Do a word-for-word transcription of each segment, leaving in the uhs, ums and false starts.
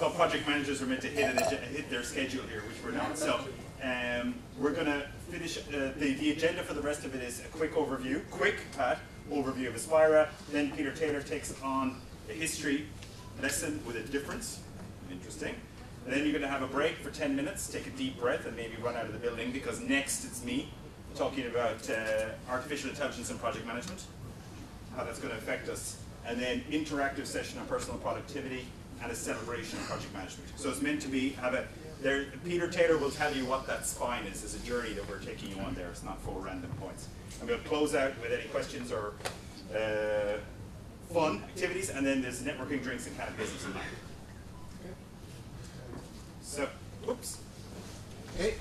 well, project managers are meant to hit, an, hit their schedule here, which we're not. So um, we're going to finish, uh, the, the agenda for the rest of it is a quick overview, quick, Pat, overview of Aspira. Then Peter Taylor takes on a history lesson with a difference. Interesting. And then you're going to have a break for ten minutes, take a deep breath, and maybe run out of the building, because next it's me talking about uh, artificial intelligence and project management, how that's going to affect us. And then interactive session on personal productivity and a celebration of project management. So it's meant to be, have a, there, Peter Taylor will tell you what that spine is. It's a journey that we're taking you on there. It's not four random points. I'm going to close out with any questions or uh, fun activities, and then there's networking, drinks, and cannabis and tonight. So, whoops. Hey.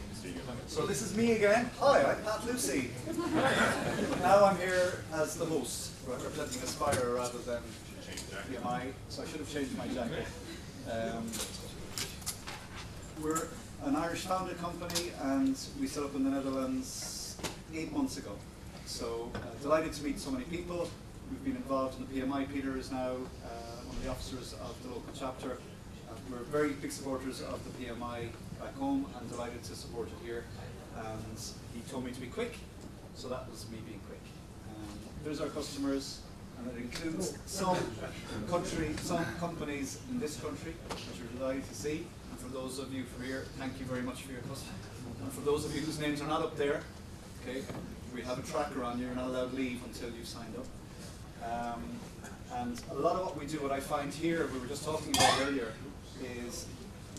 So this is me again. Hi, I'm Pat Lucey. Now I'm here as the host, representing Aspira rather than P M I, so I should have changed my jacket. Um, we're an Irish-founded company, and we set up in the Netherlands eight months ago. So uh, delighted to meet so many people. We've been involved in the P M I. Peter is now uh, one of the officers of the local chapter. And we're very big supporters of the P M I back home, and delighted to support it here. And he told me to be quick, so that was me being quick. Um, there's our customers, and it includes some country, some companies in this country, which we're delighted to see. And for those of you from here, thank you very much for your custom. And for those of you whose names are not up there, okay, we have a tracker on you. You're not allowed to leave until you've signed up. Um, and a lot of what we do, what I find here, we were just talking about earlier, is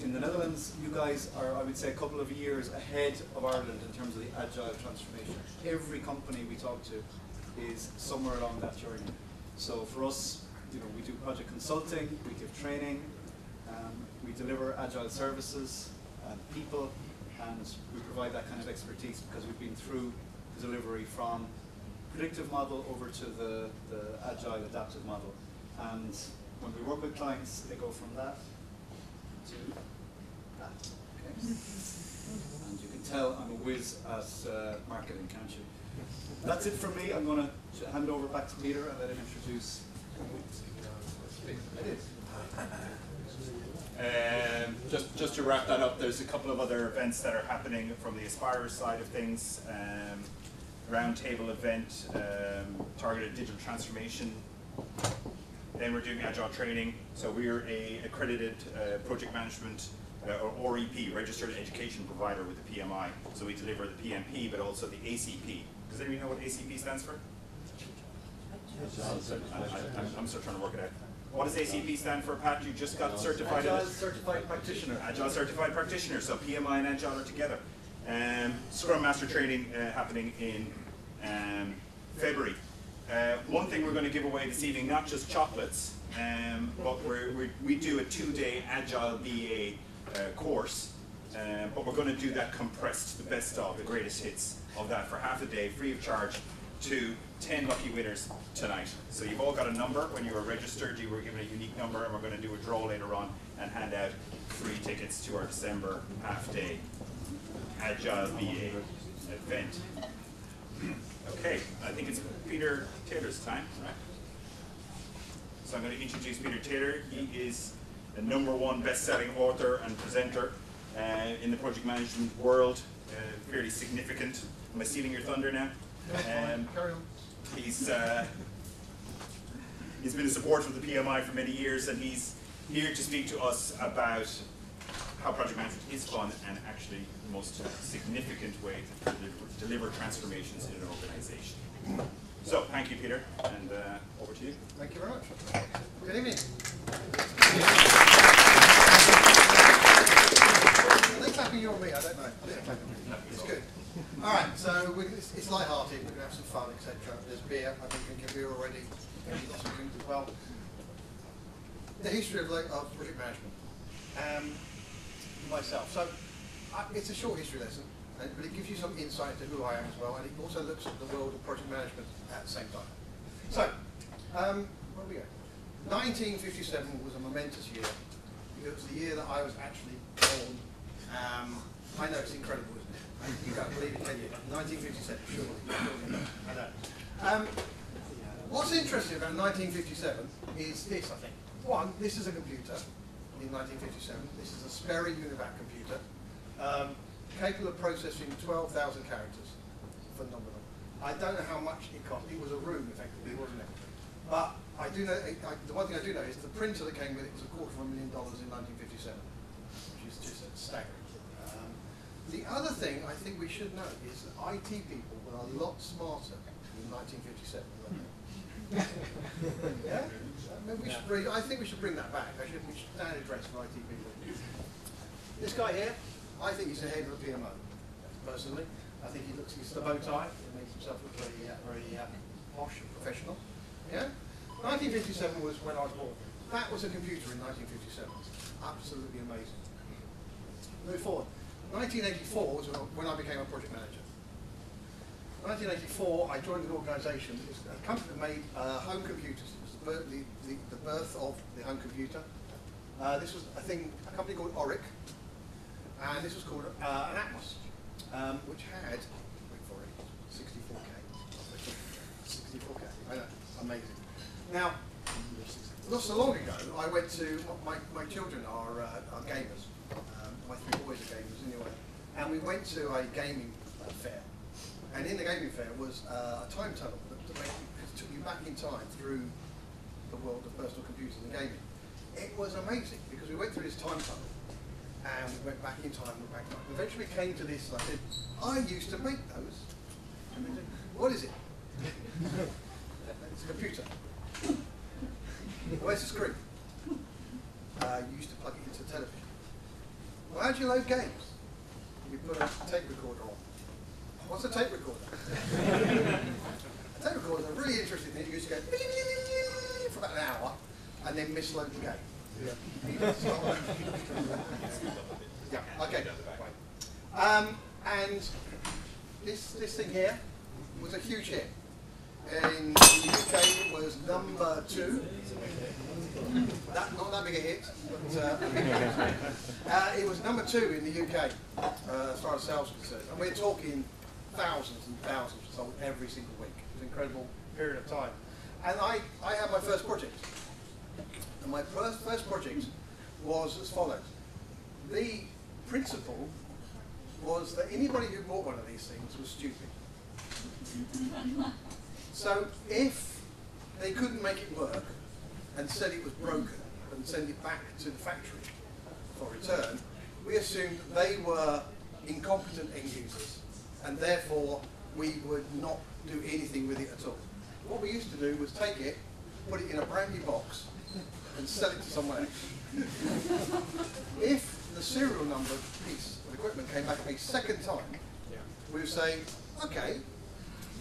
in the Netherlands, you guys are, I would say, a couple of years ahead of Ireland in terms of the agile transformation. Every company we talk to is somewhere along that journey. So for us, you know, we do project consulting, we give training, um, we deliver agile services and people, and we provide that kind of expertise because we've been through the delivery from predictive model over to the, the agile adaptive model. And when we work with clients, they go from that to that. Okay. And you can tell I'm a whiz at uh, marketing, can't you? That's it from me. I'm going to hand over back to Peter and let him introduce. Um, just, just to wrap that up, there's a couple of other events that are happening from the Aspira side of things. Um, Roundtable event, um, targeted digital transformation. Then we're doing agile training. So we're a accredited uh, project management uh, or R E P, registered education provider with the P M I. So we deliver the P M P, but also the A C P. Does anybody know what A C P stands for? I'm still trying to work it out. What does A C P stand for, Pat? You just got certified. Agile Certified Practitioner. Agile Certified Practitioner. So P M I and Agile are together. Um, Scrum Master training uh, happening in um, February. Uh, one thing we're going to give away this evening, not just chocolates, um, but we're, we're, we do a two-day Agile B A uh, course, uh, but we're going to do that compressed, the best of, the greatest hits of that for half a day, free of charge, to ten lucky winners tonight. So you've all got a number. When you were registered, you were given a unique number, and we're going to do a draw later on and hand out free tickets to our December half-day Agile B A event. Okay, I think it's Peter Taylor's time, right? So I'm going to introduce Peter Taylor. He is the number one best-selling author and presenter uh, in the project management world, uh, fairly significant. Am I stealing your thunder now? Um, he's, uh, he's been a supporter of the P M I for many years, and he's here to speak to us about how project management is fun and actually the most significant way to deliver, deliver transformations in an organization. So, thank you, Peter, and uh, over to you. Thank you very much. Good evening. Are they clapping you or me? I don't know. It's good. All right, so we, it's, it's light-hearted. We're going to have some fun, et cetera. There's beer. I've been drinking beer already. There's lots of things as well. The history of, like, of project management. Um, myself. So uh, it's a short history lesson, and, but it gives you some insight to who I am as well, and it also looks at the world of project management at the same time. So, um, where do we go? nineteen fifty-seven was a momentous year. It was the year that I was actually born. Um, I know it's incredible, isn't it? You can't believe it, can you? nineteen fifty-seven, surely. I know. Um, what's interesting about nineteen fifty-seven is this, I think. One, this is a computer. in nineteen fifty-seven. This is a Sperry Univac computer, um, capable of processing twelve thousand characters. Phenomenal. I don't know how much it cost. It was a room, effectively, wasn't it? But I do know. I, the one thing I do know is the printer that came with it was a quarter of a million dollars in nineteen fifty-seven, which is just staggering. Um, the other thing I think we should know is that I T people were a lot smarter in nineteen fifty-seven. Yeah? I, mean, we should bring, I think we should bring that back. I should, we should stand address for I T people. This guy here, I think he's the head of the P M O. Personally, I think he looks. He's the bow tie. He makes himself look very, uh, very uh, posh and professional. Yeah? nineteen fifty-seven was when I was born. That was a computer in nineteen fifty-seven. Absolutely amazing. Move forward. nineteen eighty-four was when I became a project manager. nineteen eighty-four, I joined an organisation, a company that made uh, home computers. It was the, the, the birth of the home computer. Uh, this was a thing, a company called Oric, and this was called uh, an Atmos, um, which had, wait for it, sixty-four K. sixty-four K. I know. Amazing. Now, not so long ago, I went to, my, my children are, uh, are gamers, um, my three boys are gamers anyway, and we went to a gaming uh, fair, and in the gaming fair was uh, a time tunnel that, that, made, that took you back in time through the world of personal computers and gaming. It was amazing, because we went through this time tunnel, and we went back in time, and back in time. Eventually came to this, and I said, I used to make those. And they said, what is it? It's a computer. Where's the screen? Uh, you used to plug it into the television. Well, how do you load games? You put a tape recorder on. What's a tape recorder? A tape recorder is a really interesting thing. You used to go for about an hour and then misload the game. Yeah. Yeah. Okay. Um, and this this thing here was a huge hit. In the U K, it was number two. That, not that big a hit, but uh, uh, it was number two in the U K uh, as far as sales was concerned. And we're talking thousands and thousands sold every single week. It was an incredible period of time. And I, I had my first project. And my first, first project was as follows. The principle was that anybody who bought one of these things was stupid. So if they couldn't make it work and said it was broken and send it back to the factory for return, we assumed they were incompetent end users and therefore we would not do anything with it at all. What we used to do was take it, put it in a brand new box and sell it to someone else. If the serial number piece of equipment came back a second time, we would say, okay,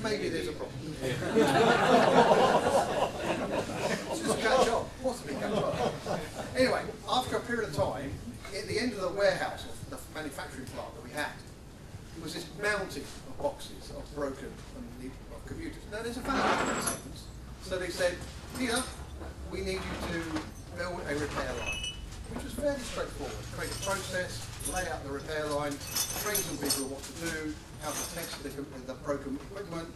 maybe there's a problem. It's just a catch up. What's a big catch up? Anyway, after a period of time, at the end of the warehouse, or the manufacturing plant that we had, was this mounting of boxes of broken of computers. Now there's a value in sentence. So they said, Peter, we need you to build a repair line, which was fairly straightforward. Create a process, lay out the repair line, train some people what to do, how to test the, the broken equipment,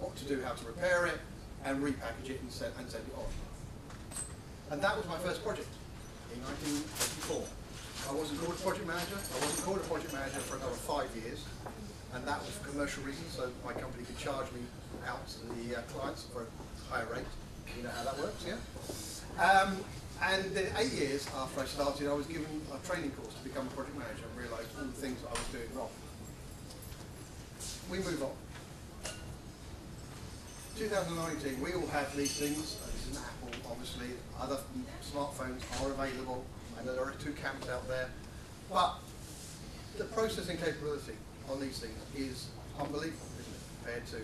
what to do, how to repair it, and repackage it and send, and send it off. And that was my first project in nineteen eighty-four. I wasn't called a project manager. I wasn't called a project manager for another five years, and that was for commercial reasons, so my company could charge me out to the uh, clients for a higher rate. You know how that works, yeah? Um, And then eight years after I started, I was given a training course to become a project manager and realised all the things that I was doing wrong. We move on. two thousand nineteen, we all have these things. This is an Apple, obviously. Other smartphones are available. I know there are two camps out there. But the processing capability on these things is unbelievable, isn't it? Compared to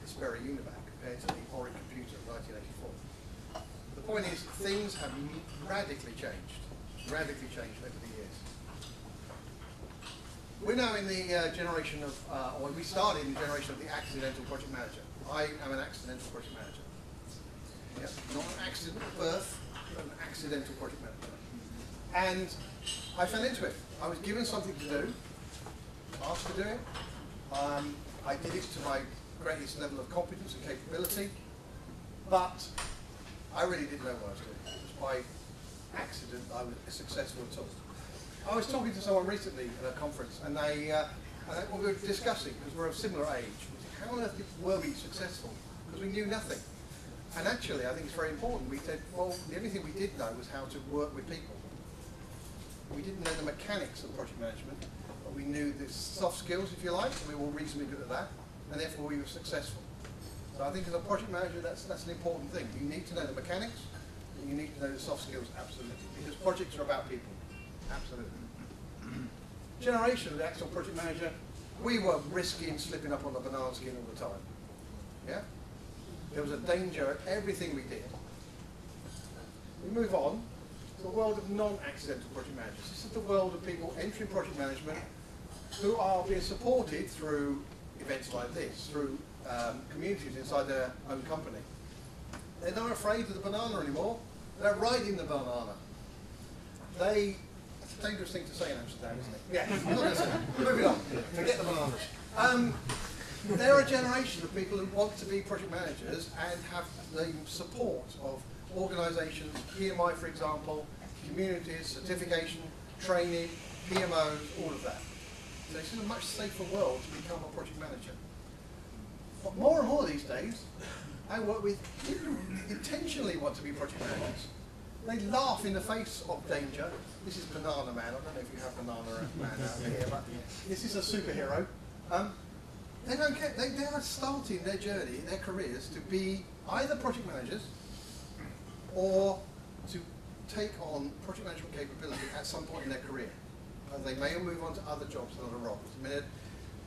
the Sperry Univac, compared to the Oric computer of nineteen eighty-four. The point is, things have radically changed, radically changed over the years. We're now in the uh, generation of, uh, or we started in the generation of the accidental project manager. I am an accidental project manager. Yep. Not an accident at birth, but an accidental project manager. And I fell into it. I was given something to do, asked to do it. Um, I did it to my greatest level of competence and capability, but I really didn't know what I was doing. It was by accident that I was successful at all. I was talking to someone recently at a conference, and they, uh, and they what we were discussing, because we're of similar age, was how on earth were we successful? Because we knew nothing. And actually, I think it's very important. We said, well, the only thing we did know was how to work with people. We didn't know the mechanics of project management, but we knew the soft skills, if you like, and we were reasonably good at that, and therefore we were successful. So I think as a project manager, that's, that's an important thing. You need to know the mechanics, and you need to know the soft skills, absolutely, because projects are about people. Absolutely. Generation of the actual project manager, we were risky and slipping up on the banana skin all the time. Yeah? There was a danger in everything we did. We move on to the world of non-accidental project managers. This is the world of people entering project management who are being supported through events like this, through um, communities inside their own company. They're not afraid of the banana anymore. They're riding the banana. They, that's a dangerous thing to say in Amsterdam, isn't it? Yeah, not Amsterdam. Moving on. Forget the bananas. Um, There are a generation of people who want to be project managers and have the support of organisations, P M I for example, communities, certification, training, P M Os, all of that. So it's a much safer world to become a project manager. But more and more these days, I work with people who intentionally want to be project managers. They laugh in the face of danger. This is Banana Man. I don't know if you have Banana Man out here, but this is a superhero. Um, They don't care. They, they are starting their journey, their careers, to be either project managers or to take on project management capability at some point in their career. And they may move on to other jobs and other roles. I mean,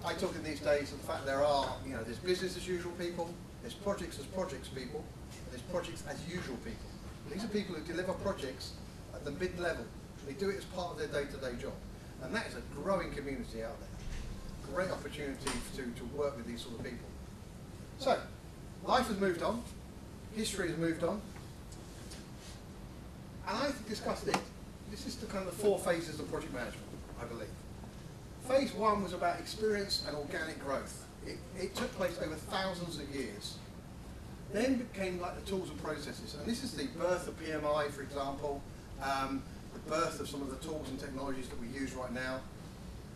I talk in these days of the fact there are, you know, there's business as usual people, there's projects as projects people, and there's projects as usual people. These are people who deliver projects at the mid-level. They do it as part of their day-to-day job. And that is a growing community out there. Great opportunity to, to work with these sort of people. So, life has moved on, history has moved on, and I've discussed it. This is the kind of the four phases of project management, I believe. Phase one was about experience and organic growth. It, it took place over thousands of years. Then became like the tools and processes, and this is the birth of P M I, for example, um, the birth of some of the tools and technologies that we use right now.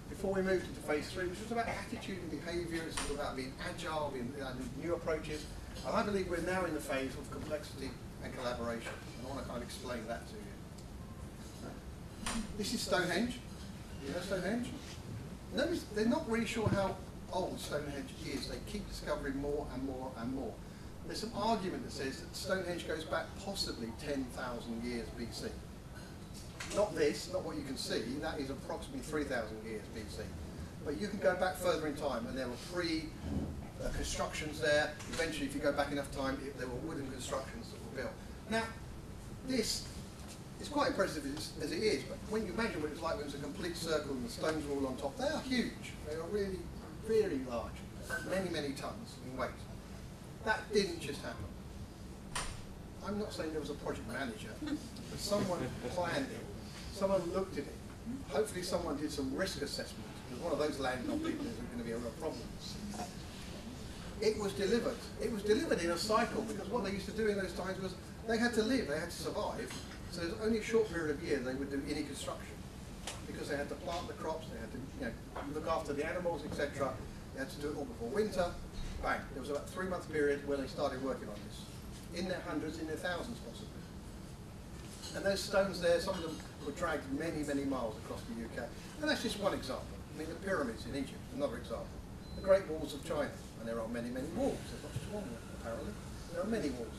Before we moved into phase three, which was about attitude and behaviour, it was about being agile, being uh, new approaches, and I believe we're now in the phase of complexity and collaboration, and I want to kind of explain that to you. This is Stonehenge. You know Stonehenge? Notice they're not really sure how old Stonehenge is. They keep discovering more and more and more. There's some argument that says that Stonehenge goes back possibly ten thousand years B C. Not this, not what you can see, that is approximately three thousand years B C. But you can go back further in time, and there were pre-constructions there. Eventually, if you go back enough time, it, there were wooden constructions that were built. Now, this is quite impressive as, as it is, but when you imagine what it's like when it's a complete circle and the stones are all on top, they are huge. They are really, really large, many, many tons in weight. That didn't just happen. I'm not saying there was a project manager, but someone planned it. Someone looked at it. Hopefully someone did some risk assessment, because one of those landing on people isn't going to be a real problem. It was delivered. It was delivered in a cycle, because what they used to do in those times was they had to live, they had to survive, so there's only a short period of year they would do any construction, because they had to plant the crops, they had to you know, look after the animals, et cetera. They had to do it all before winter. Bang. There was about a three-month period where they started working on this, in their hundreds, in their thousands possibly. And those stones there, some of them were dragged many, many miles across the U K. And that's just one example. I mean, the pyramids in Egypt, another example. The Great Walls of China, and there are many, many walls. There's not just one wall, apparently. There are many walls.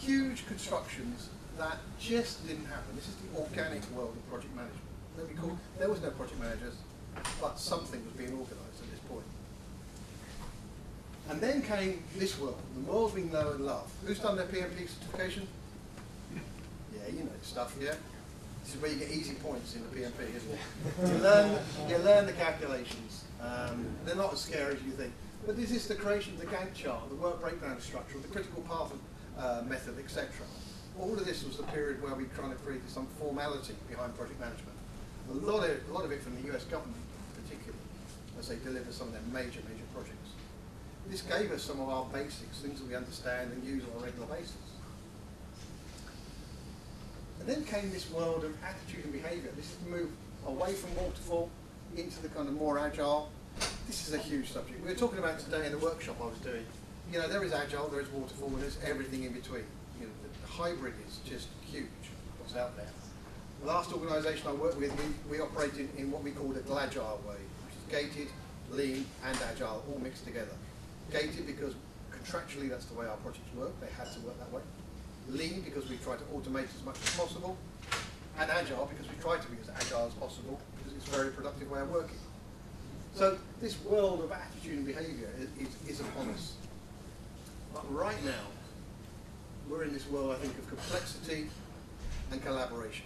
Huge constructions that just didn't happen. This is the organic world of project management. Let me call, there was no project managers, but something was being organised at this point. And then came this world, the world we know and love. Who's done their P M P certification? Yeah, you know stuff, yeah? This is where you get easy points in the P M P, isn't it? You learn, you learn the calculations. Um, they're not as scary as you think. But this is the creation of the Gantt chart, the work breakdown structure, the critical path uh, method, et cetera. All of this was the period where we kind of created some formality behind project management. A lot of, a lot of it from the U S government, particularly, as they deliver some of their major, major projects. This gave us some of our basics, things that we understand and use on a regular basis. then came this world of attitude and behaviour. This is the move away from waterfall into the kind of more agile. This is a huge subject. We were talking about today in the workshop I was doing. You know, there is agile, there is waterfall, and there's everything in between. You know, the hybrid is just huge, what's out there. The last organisation I worked with, we, we operated in what we called a glagile way, which is gated, lean, and agile, all mixed together. Gated because contractually that's the way our projects work, they had to work that way. Lean because we try to automate as much as possible, and agile because we try to be as agile as possible because it's a very productive way of working. So this world of attitude and behaviour is, is upon us. But right now, we're in this world, I think, of complexity and collaboration.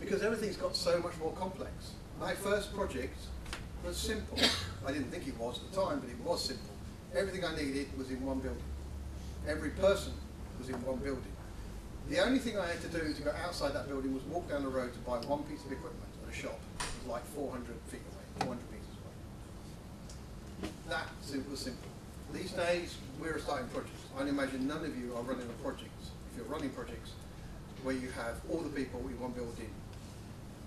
Because everything's got so much more complex. My first project was simple. I didn't think it was at the time, but it was simple. Everything I needed was in one building. Every person was in one building. The only thing I had to do to go outside that building was walk down the road to buy one piece of equipment at a shop. It was like four hundred feet away, four hundred meters away. That was simple. These days, we're starting projects. I imagine none of you are running a project. If you're running projects where you have all the people in one building,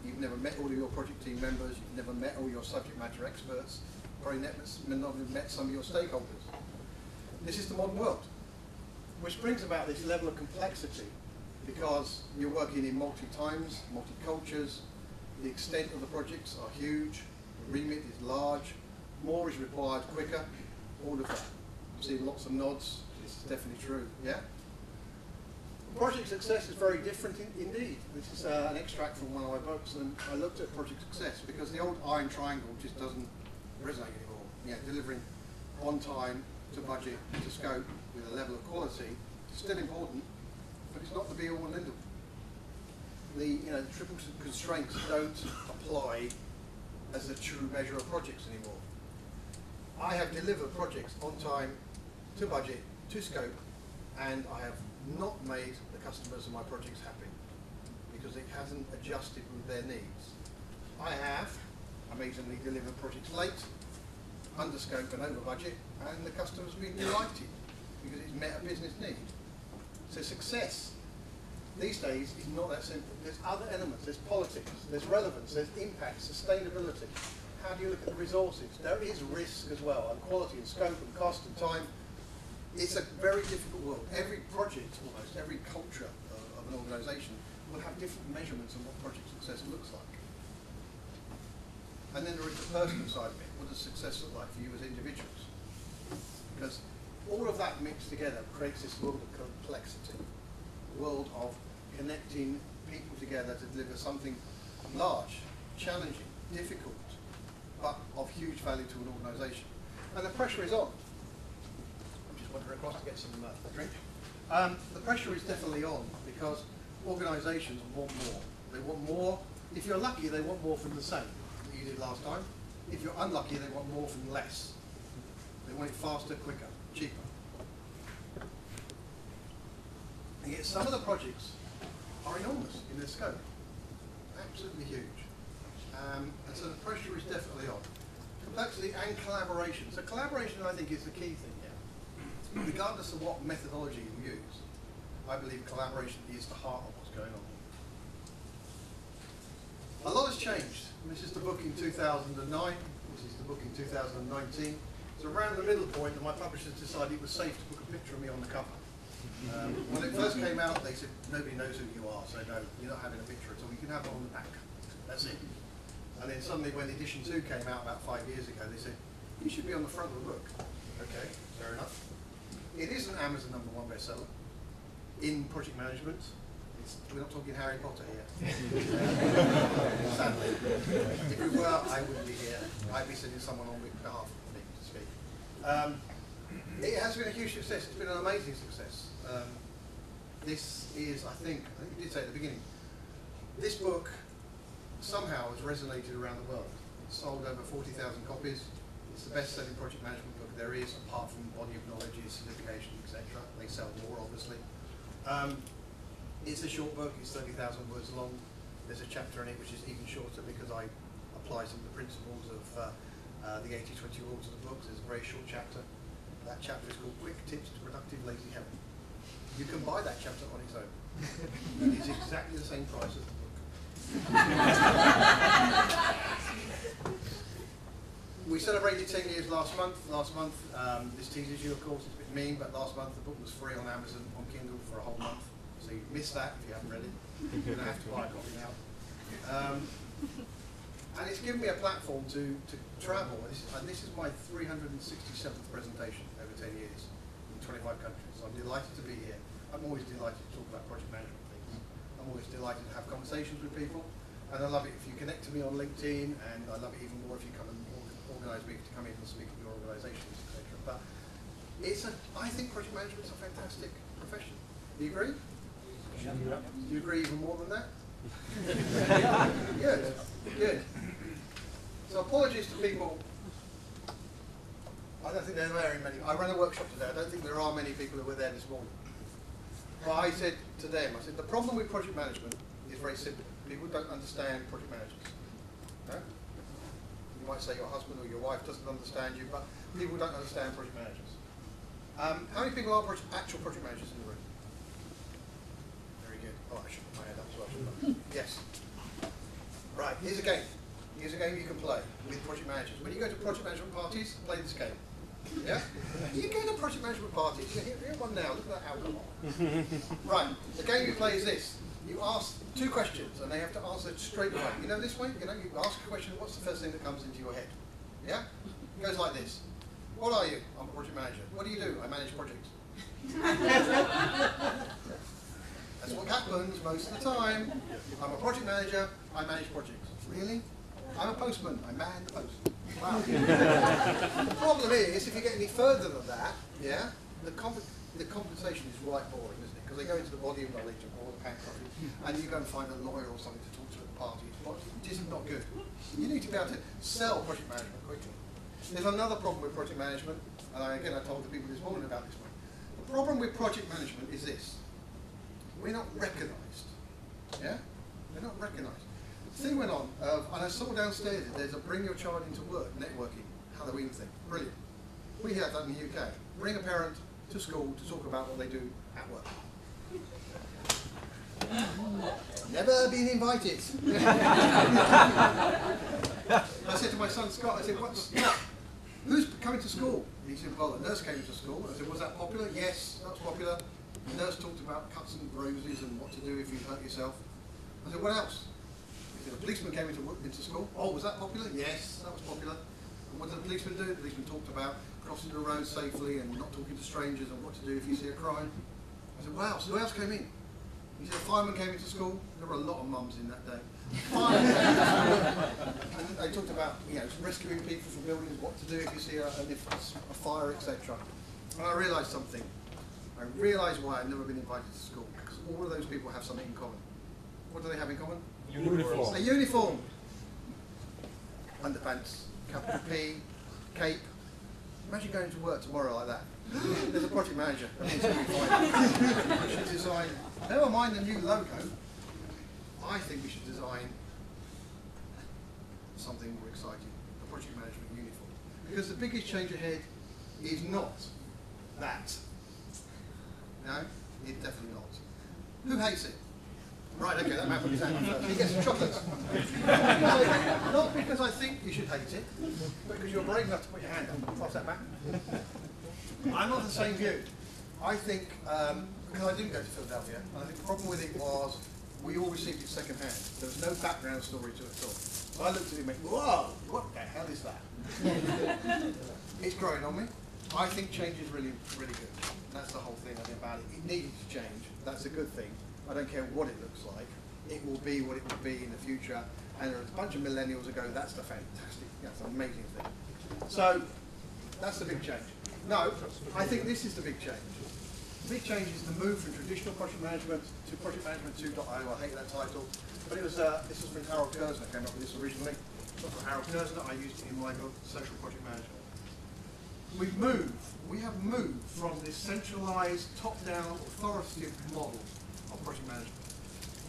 you've never met all of your project team members, you've never met all your subject matter experts, probably not even met some of your stakeholders. This is the modern world, which brings about this level of complexity because you're working in multi-times, multi-cultures, the extent of the projects are huge, the remit is large, more is required quicker, all of that. I'm seeing lots of nods, this is definitely true, yeah? Project success is very different in, indeed. This is uh, an extract from one of my books, and I looked at project success because the old iron triangle just doesn't resonate anymore. Yeah, delivering on time, to budget, to scope, with a level of quality is still important, but it's not the be all and end all. The, you know, the triple constraints don't apply as a true measure of projects anymore. I have delivered projects on time, to budget, to scope, and I have not made the customers of my projects happy because it hasn't adjusted with their needs. I have amazingly delivered projects late, under scope and over budget, and the customers have been delighted because it's met a business need. So success these days is not that simple. There's other elements, there's politics, there's relevance, there's impact, sustainability. How do you look at the resources? There is risk as well, and quality and scope and cost and time. It's a very difficult world. Every project, almost every culture of, of an organisation will have different measurements of what project success looks like. And then there is the personal side of it. What does success look like for you as individuals? Because all of that mixed together creates this world of complexity, a world of connecting people together to deliver something large, challenging, difficult, but of huge value to an organisation. And the pressure is on. Across to get some uh, drink. Um, the pressure is definitely on because organisations want more. They want more. If you're lucky, they want more from the same that you did last time. If you're unlucky, they want more from less. They want it faster, quicker, cheaper. And yet some of the projects are enormous in their scope. Absolutely huge. Um, and so the pressure is definitely on. Complexity and collaboration. So collaboration, I think, is the key thing. Regardless of what methodology you use, I believe collaboration is the heart of what's going on. A lot has changed. This is the book in two thousand nine, this is the book in two thousand nineteen. It's around the middle point that my publishers decided it was safe to put a picture of me on the cover. Um, when it first came out, they said, nobody knows who you are, so no, you're not having a picture at all, you can have it on the back. That's it. And then suddenly when edition two came out about five years ago, they said, you should be on the front of the book. Okay, fair enough. It is an Amazon number one bestseller in project management. It's, we're not talking Harry Potter here. Sadly. If we were, I wouldn't be here. I'd be sending someone on behalf of me to speak. Um, it has been a huge success. It's been an amazing success. Um, this is, I think, I think we did say at the beginning, this book somehow has resonated around the world. It's sold over forty thousand copies. It's the best-selling project management book there is, apart from body of knowledge, certification, et cetera. They sell more, obviously. Um, it's a short book. It's thirty thousand words long. There's a chapter in it which is even shorter because I apply some of the principles of uh, uh, the eighty twenty rule to the book. There's a very short chapter. That chapter is called Quick Tips to Productive Lazy Heaven. You can buy that chapter on its own. It's exactly the same price as the book. We celebrated ten years last month. Last month, um, this teases you, of course, it's a bit mean, but last month the book was free on Amazon, on Kindle for a whole month. So you missed that if you haven't read it. You're going to have to buy a copy now. Um, and it's given me a platform to, to travel. This, and this is my three hundred sixty-seventh presentation over ten years in twenty-five countries. So I'm delighted to be here. I'm always delighted to talk about project management things. I'm always delighted to have conversations with people. And I love it if you connect to me on LinkedIn, and I love it even more if you come and organise me to come in and speak at your organisations, et cetera. But it's a, I think project management is a fantastic profession. Do you agree? Yeah. Do you agree even more than that? Yeah. Good, good. So apologies to people. I don't think there are very many. I ran a workshop today. I don't think there are many people who were there this morning. But I said to them, I said, the problem with project management is very simple. People don't understand project managers. No? You might say your husband or your wife doesn't understand you, but people don't understand project managers. Um, how many people are project, actual project managers in the room? Oh, I should put my head up as well, shouldn't I? Yes. Right, here's a game. Here's a game you can play with project managers. When you go to project management parties, play this game. Yeah? You go to project management parties. You're here, here one now. Look at that alcohol. Right, the game you play is this. You ask two questions, and they have to answer straight away. You know this way? You know, you ask a question, what's the first thing that comes into your head? Yeah? It goes like this. What are you? I'm a project manager. What do you do? I manage projects. That's what happens most of the time. I'm a project manager, I manage projects. Really? I'm a postman, I man the post. Wow. The problem is, if you get any further than that, yeah, the, comp the compensation is right boring, isn't it? Because they go into the body of knowledge or the pack of it, and you go and find a lawyer or something to talk to at the party. It is not good. You need to be able to sell project management quickly. There's another problem with project management, and I, again I told the people this morning about this one. The problem with project management is this. We're not recognised, yeah? We're not recognised. The thing went on, uh, and I saw downstairs, there's a Bring Your Child Into Work networking Halloween thing, brilliant. We have that in the U K. Bring a parent to school to talk about what they do at work. Never been invited. I said to my son Scott, I said, what's, who's coming to school? He said, well, the nurse came to school. I said, was that popular? Yes, that's popular. The nurse talked about cuts and bruises and what to do if you hurt yourself. I said, what else? He said, a policeman came into, into school. Oh, was that popular? Yes, that was popular. And what did the policeman do? The policeman talked about crossing the road safely and not talking to strangers and what to do if you see a crime. I said, wow, so who else came in? He said, a fireman came into school. There were a lot of mums in that day. Fireman came into school. And they talked about, you know, rescuing people from buildings, what to do if you see a, a fire, et cetera. And I realised something. I realise why I've never been invited to school, because all of those people have something in common. What do they have in common? Uniform. A uniform. Underpants, capital P, cape. Imagine going to work tomorrow like that. There's a project manager. I mean, we should design, never mind the new logo, I think we should design something more exciting, a project management uniform. Because the biggest change ahead is not that. No, it's definitely not. Who hates it? Right, okay, that man put his hand on first. He gets some chocolates. Not, not because I think you should hate it, but because you're brave enough to put your hand up. Cross that back. I'm not the same view. I think, um, because I didn't go to Philadelphia, and I think the problem with it was we all received it second hand. There was no background story to it at all. So I looked at it and went, whoa, what the hell is that? It's growing on me. I think change is really, really good. That's the whole thing I think about it. It needed to change. That's a good thing. I don't care what it looks like. It will be what it will be in the future. And there's a bunch of millennials who go, that's the fantastic, that's an amazing thing. So that's the big change. No, I think this is the big change. The big change is the move from traditional project management to project management two point oh. I hate that title. But it was uh, this was from Harold Kerzner. I came up with this originally. It's not from Harold Kerzner. I used it in my book, Social Project Management. We've moved, we have moved from this centralised, top-down, authoritative model of project management,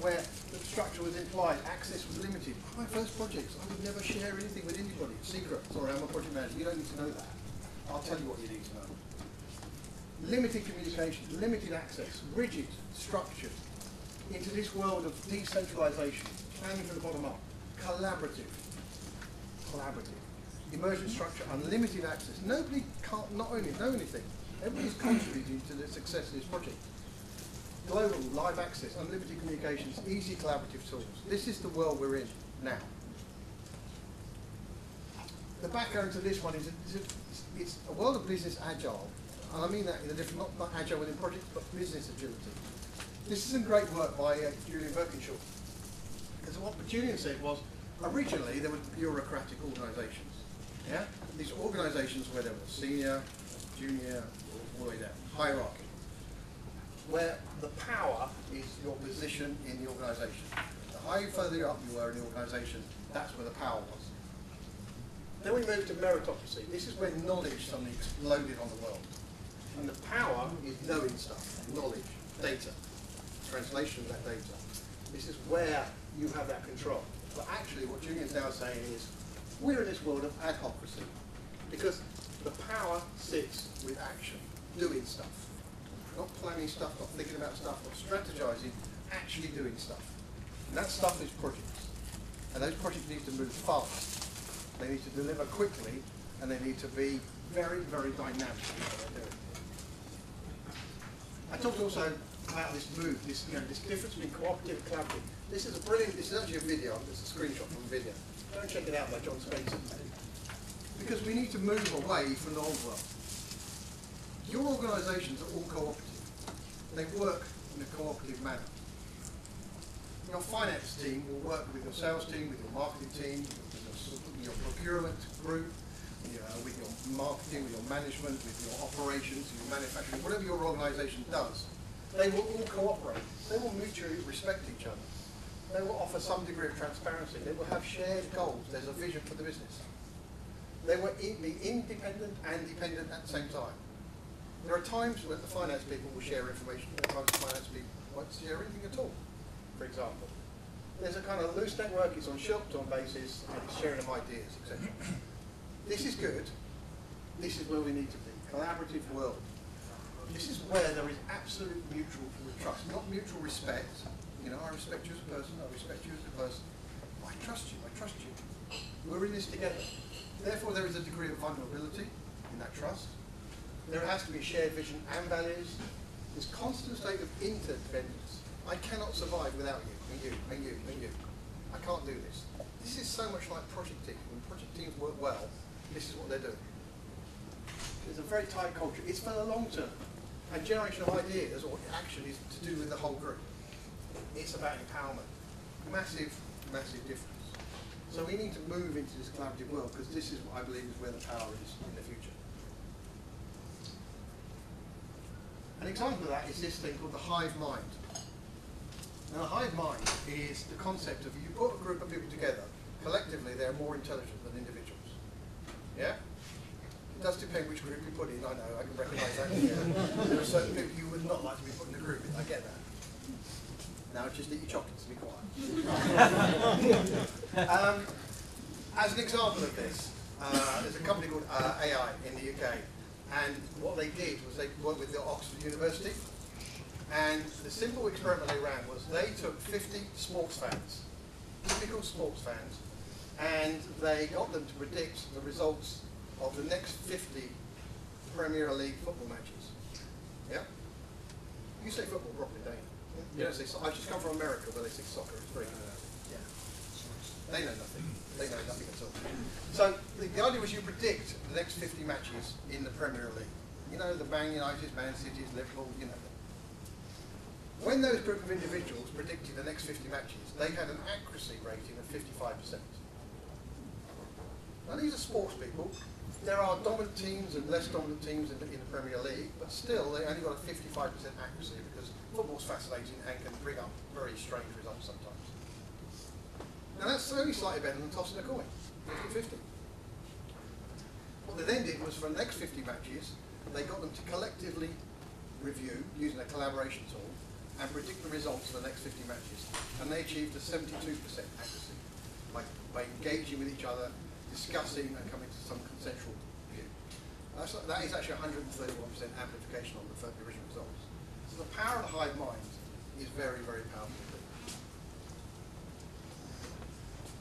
where the structure was implied, access was limited. My first projects, I would never share anything with anybody. Secret, sorry, I'm a project manager, you don't need to know that. I'll tell you what you need to know. limited communication, limited access, rigid structure, into this world of decentralization, planning from the bottom up, collaborative, collaborative, emergent structure, unlimited access. Nobody can't not only know anything, everybody's contributing to the success of this project. Global, live access, unlimited communications, easy collaborative tools. This is the world we're in now. The background to this one is a, it's a world of business agile, and I mean that in a different, not, not agile within projects, but business agility. This is some great work by uh, Julian Birkinshaw. Because what Julian said was, originally there were bureaucratic organisations. Yeah? These organisations where there was senior, junior, all the way down, hierarchy. Where the power is your position in the organisation. The higher, further up you were in the organisation, that's where the power was. Then we moved to meritocracy. This is where knowledge suddenly exploded on the world. And the power is knowing stuff, knowledge, data, translation of that data. This is where you have that control. But actually what Julian's now saying is, we're in this world of adhocracy. Because the power sits with action, doing stuff. Not planning stuff, not thinking about stuff, not strategizing, actually doing stuff. And that stuff is projects. And those projects need to move fast. They need to deliver quickly, and they need to be very, very dynamic in what they're doing. I talked also about this move, this, you know, this difference between cooperative and collaborative. This is a brilliant, this is actually a video, it's a screenshot from a video. Go and check it out by John Spates. Because we need to move away from the old world. Your organisations are all cooperative. They work in a cooperative manner. Your finance team will work with your sales team, with your marketing team, your procurement group, you know, with your marketing, with your management, with your operations, your manufacturing, whatever your organisation does, they will all cooperate. They will mutually respect each other. They will offer some degree of transparency. They will have shared goals. There's a vision for the business. They will be independent and dependent at the same time. There are times when the finance people will share information, there are times the finance people won't share anything at all, for example. There's a kind of loose network, it's on shop-down basis, and it's sharing of ideas, et cetera. This is good. This is where we need to be. Collaborative world. This is where there is absolute mutual trust, not mutual respect. You know, I respect you as a person, I respect you as a person. I trust you, I trust you. We're in this together. Therefore, there is a degree of vulnerability in that trust. There has to be shared vision and values. This constant state of interdependence. I cannot survive without you, and you, and you, and you. I can't do this. This is so much like project teams. When project teams work well, this is what they're doing. It's a very tight culture. It's for the long term. And generation of ideas or action is to do with the whole group. It's about empowerment. Massive, massive difference. So we need to move into this collaborative world because this is what I believe is where the power is in the future. An example of that is this thing called the hive mind. Now, the hive mind is the concept of you put a group of people together, collectively they're more intelligent than individuals. Yeah? It does depend which group you put in, I know, I can recognise that. Yeah. There are certain people you would not like to be put in a group with, I get that. Now just eat your chocolates and be quiet. um, as an example of this, uh, there's a company called uh, A I in the U K, and what they did was they worked with the Oxford University. And the simple experiment they ran was they took fifty sports fans, typical sports fans, and they got them to predict the results of the next fifty Premier League football matches. Yeah? You say football properly, don't you? Yeah. You don't say so I just come from America where they say soccer. It's very good. Yeah. They know nothing. They know nothing at all. So the, the idea was you predict the next fifty matches in the Premier League. You know, the Man United, Man City, Liverpool, you know. When those group of individuals predicted the next fifty matches, they had an accuracy rating of fifty-five percent. Now these are sports people. There are dominant teams and less dominant teams in the, in the Premier League, but still they only got a fifty-five percent accuracy because football's fascinating and can bring up very strange results sometimes. Now that's only slightly better than tossing a coin, fifty fifty. What they then did was for the next fifty matches, they got them to collectively review using a collaboration tool, and predict the results of the next fifty matches. And they achieved a seventy-two percent accuracy by, by engaging with each other, discussing and coming to some consensual view. That's, that is actually one hundred thirty-one percent amplification on the original results. So the power of the hive mind is very, very powerful.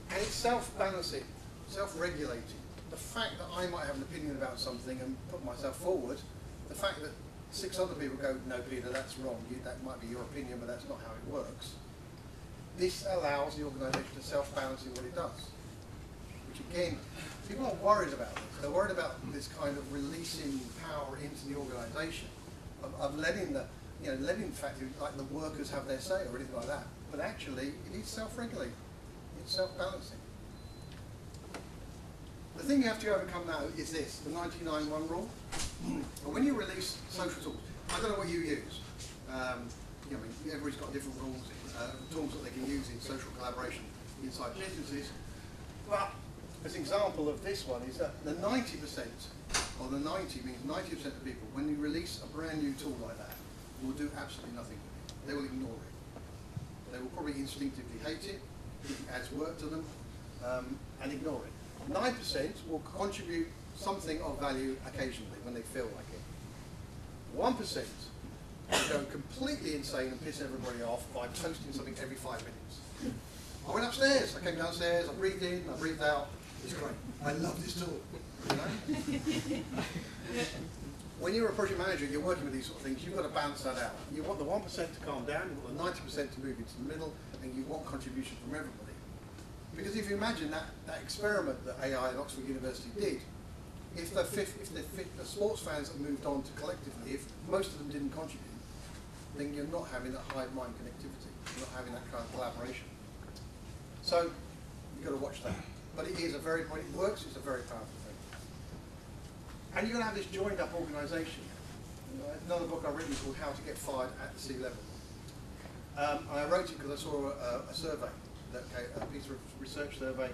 And it's self-balancing, self-regulating. The fact that I might have an opinion about something and put myself forward, the fact that six other people go, no, Peter, that's wrong, you, that might be your opinion, but that's not how it works. This allows the organisation to self-balance in what it does. Which again, people are worried about this. They're worried about this kind of releasing power into the organisation, of, of letting the, you know, letting the fact that, like the workers have their say or anything like that. But actually, it is self-regulating. It's self-balancing. The thing you have to overcome now is this, the ninety-nine one rule. But when you release social tools, I don't know what you use. Um, you know, everybody's got different rules, uh, tools that they can use in social collaboration inside businesses. But as an example of this one is that the ninety percent, or the ninety means ninety percent of people, when you release a brand new tool like that, will do absolutely nothing with it. They will ignore it. They will probably instinctively hate it, it adds work to them, um, and ignore it. nine percent will contribute something of value occasionally when they feel like it. one percent will go completely insane and piss everybody off by posting something every five minutes. I went upstairs, I came downstairs, I breathed in, I breathed out. It's great. I love this tool. You know? When you're a project manager and you're working with these sort of things, you've got to balance that out. You want the one percent to calm down, you want the ninety percent to move into the middle, and you want contribution from everybody. Because if you imagine that, that experiment that A I and Oxford University did, if the, fifth, if the, fifth, the sports fans have moved on to collectively, if most of them didn't contribute, then you're not having that hive mind connectivity, you're not having that kind of collaboration. So you've got to watch that. But it is a very, when it works, it's a very powerful thing. And you're going to have this joined up organisation. Another book I've written is called How to Get Fired at the Sea Level. Um, I wrote it because I saw a, a survey. That a piece of research survey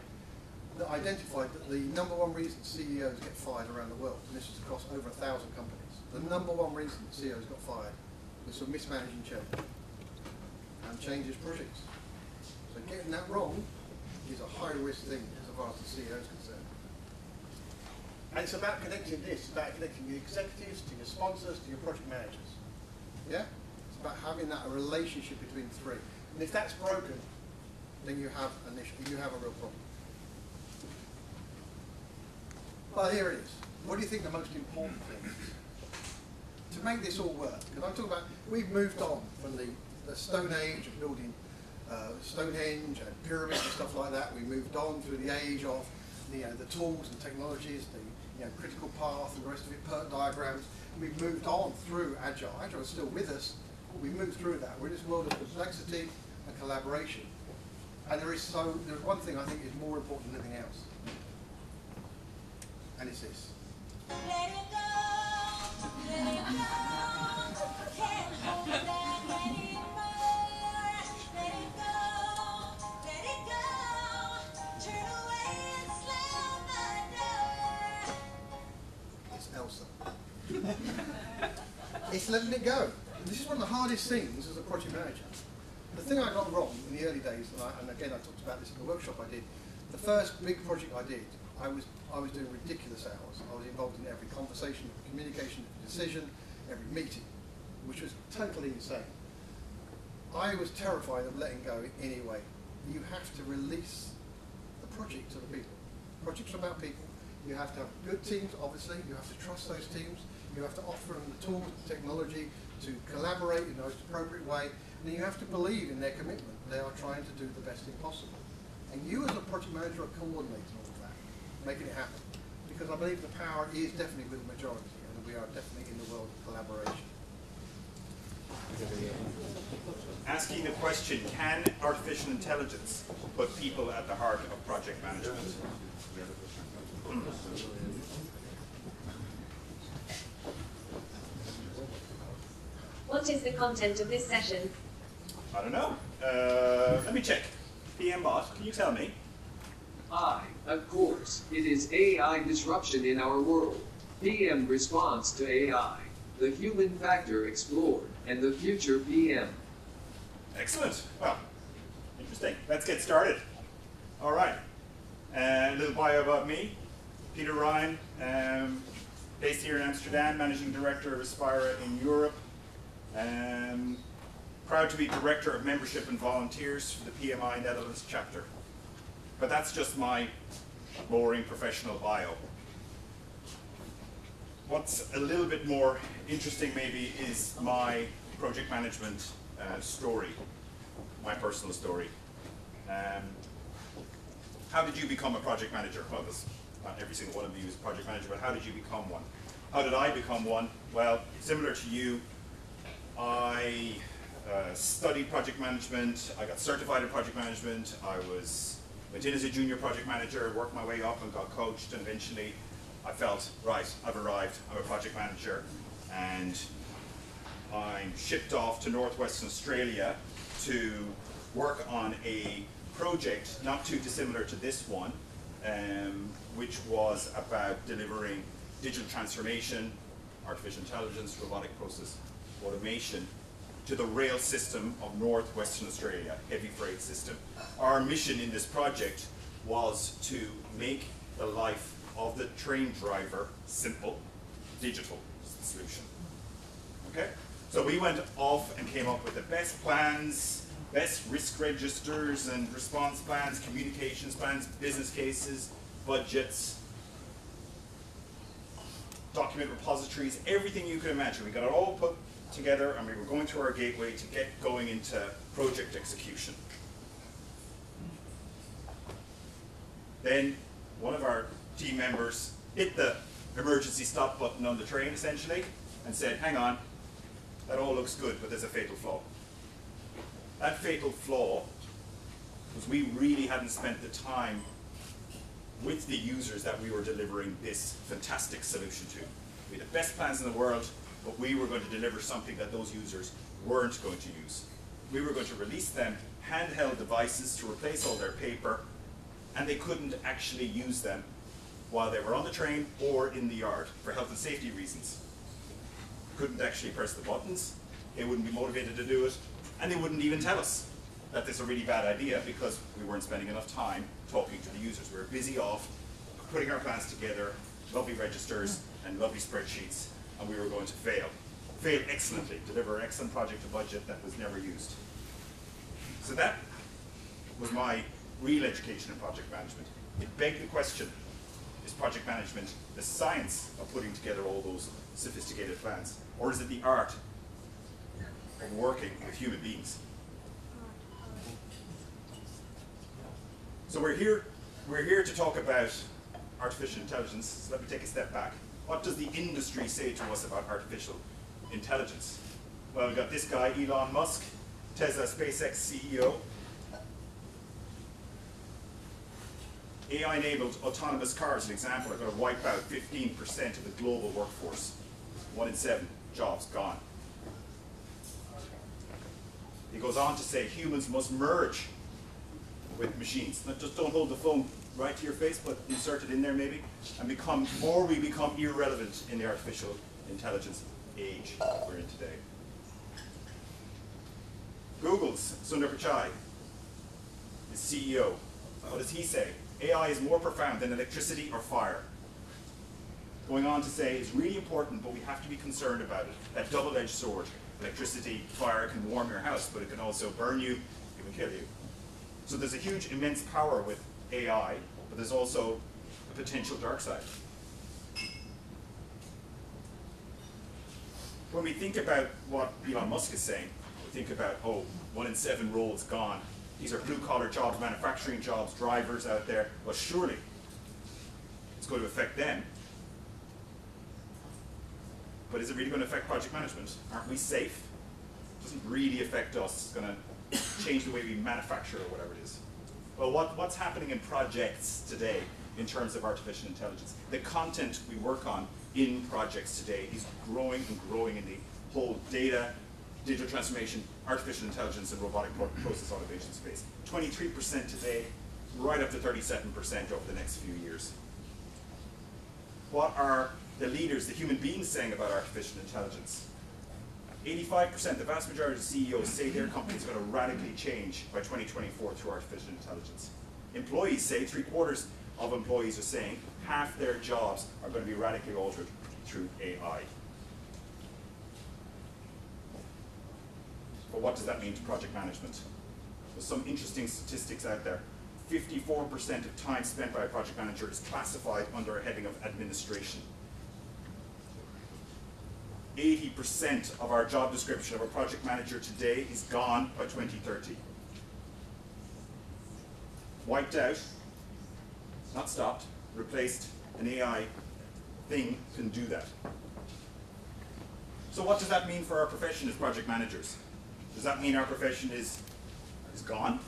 that identified that the number one reason C E Os get fired around the world, and this is across over a thousand companies, the number one reason that C E Os got fired was for mismanaging change and changes projects. So getting that wrong is a high risk thing as far as the C E O is concerned. And it's about connecting this, it's about connecting your executives to your sponsors to your project managers. Yeah? It's about having that relationship between the three. And if that's broken, then you have an issue, you have a real problem. Well, here it is. What do you think the most important thing is? To make this all work, because I'm talking about, we've moved on from the, the Stone Age of building uh, Stonehenge and pyramids and stuff like that. We moved on through the age of the, you know, the tools and technologies, the you know, critical path and the rest of it, PERT diagrams. We've moved on through Agile. Agile is still with us, but we've moved through that. We're in this world of complexity and collaboration. And there is so there's one thing I think is more important than anything else, and it's this. Let it go, let it go. Can't hold back anymore. Let it go, let it go. Turn away and slam the door. It's Elsa. It's letting it go. This is one of the hardest things as a project manager. The thing I got wrong in the early days, and, I, and again I talked about this in the workshop I did, the first big project I did, I was, I was doing ridiculous hours. I was involved in every conversation, every communication, every decision, every meeting, which was totally insane. I was terrified of letting go in any way. You have to release the project to the people. Projects are about people. You have to have good teams, obviously. You have to trust those teams. You have to offer them the tools, the technology to collaborate in the most appropriate way. And you have to believe in their commitment. They are trying to do the best thing possible. And you as a project manager are coordinating all of that, making it happen. Because I believe the power is definitely with the majority, and we are definitely in the world of collaboration. Asking the question, can artificial intelligence put people at the heart of project management? What is the content of this session? I don't know. Uh, let me check. P M Bot, can you tell me? I, of course. It is A I disruption in our world. P M response to A I, the human factor explored, and the future P M. Excellent. Well, interesting. Let's get started. All right. Uh, a little bio about me. Peter Ryan, um, based here in Amsterdam, Managing Director of Aspira in Europe. Um, proud to be Director of Membership and Volunteers for the P M I Netherlands chapter. But that's just my boring professional bio. What's a little bit more interesting maybe is my project management uh, story, my personal story. Um, how did you become a project manager? Well, this, not every single one of you is a project manager, but how did you become one? How did I become one? Well, similar to you, I uh, studied project management, I got certified in project management, I was went in as a junior project manager, worked my way up and got coached, and eventually I felt, right, I've arrived, I'm a project manager, and I'm shipped off to Northwestern Australia to work on a project not too dissimilar to this one, um, which was about delivering digital transformation, artificial intelligence, robotic process automation, to the rail system of Northwestern Australia, heavy freight system. Our mission in this project was to make the life of the train driver simple, digital solution. Okay? So we went off and came up with the best plans, best risk registers and response plans, communications plans, business cases, budgets, document repositories, everything you can imagine. We got it all put together and we were going through our gateway to get going into project execution. Then one of our team members hit the emergency stop button on the train essentially and said, hang on, that all looks good, but there's a fatal flaw. That fatal flaw was we really hadn't spent the time with the users that we were delivering this fantastic solution to. We had the best plans in the world, but we were going to deliver something that those users weren't going to use. We were going to release them handheld devices to replace all their paper, and they couldn't actually use them while they were on the train or in the yard for health and safety reasons. Couldn't actually press the buttons, they wouldn't be motivated to do it, and they wouldn't even tell us that this is a really bad idea because we weren't spending enough time talking to the users. We were busy off putting our plans together, lovely registers and lovely spreadsheets, and we were going to fail. Fail excellently, deliver an excellent project to budget that was never used. So that was my real education in project management. It begged the question, is project management the science of putting together all those sophisticated plans? Or is it the art of working with human beings? So we're here, we're here to talk about artificial intelligence, so let me take a step back. What does the industry say to us about artificial intelligence? Well, we've got this guy, Elon Musk, Tesla SpaceX C E O. A I-enabled autonomous cars, an example, are going to wipe out fifteen percent of the global workforce. One in seven jobs gone. He goes on to say humans must merge with machines. Not just don't hold the phone right to your face, but insert it in there maybe, and become, or we become irrelevant in the artificial intelligence age we're in today. Google's Sundar Pichai, the C E O, what does he say? A I is more profound than electricity or fire. Going on to say it's really important, but we have to be concerned about it. That double-edged sword. Electricity, fire can warm your house, but it can also burn you, it can kill you. So there's a huge, immense power with A I, but there's also a potential dark side. When we think about what Elon Musk is saying, we think about, oh, one in seven roles gone. These are blue-collar jobs, manufacturing jobs, drivers out there. Well, surely it's going to affect them. But is it really going to affect project management? Aren't we safe? It doesn't really affect us. It's going to change the way we manufacture or whatever it is. Well, what, what's happening in projects today in terms of artificial intelligence? The content we work on in projects today is growing and growing in the whole data, digital transformation, artificial intelligence, and robotic process automation space. twenty-three percent today, right up to thirty-seven percent over the next few years. What are the leaders, the human beings, saying about artificial intelligence? eighty-five percent, the vast majority of C E Os say their company is going to radically change by twenty twenty-four through artificial intelligence. Employees say, three quarters of employees are saying half their jobs are going to be radically altered through A I. But what does that mean to project management? There's some interesting statistics out there. fifty-four percent of time spent by a project manager is classified under a heading of administration. eighty percent of our job description of a project manager today is gone by twenty thirty. Wiped out, not stopped, replaced. An A I thing can do that. So what does that mean for our profession as project managers? Does that mean our profession is, is gone?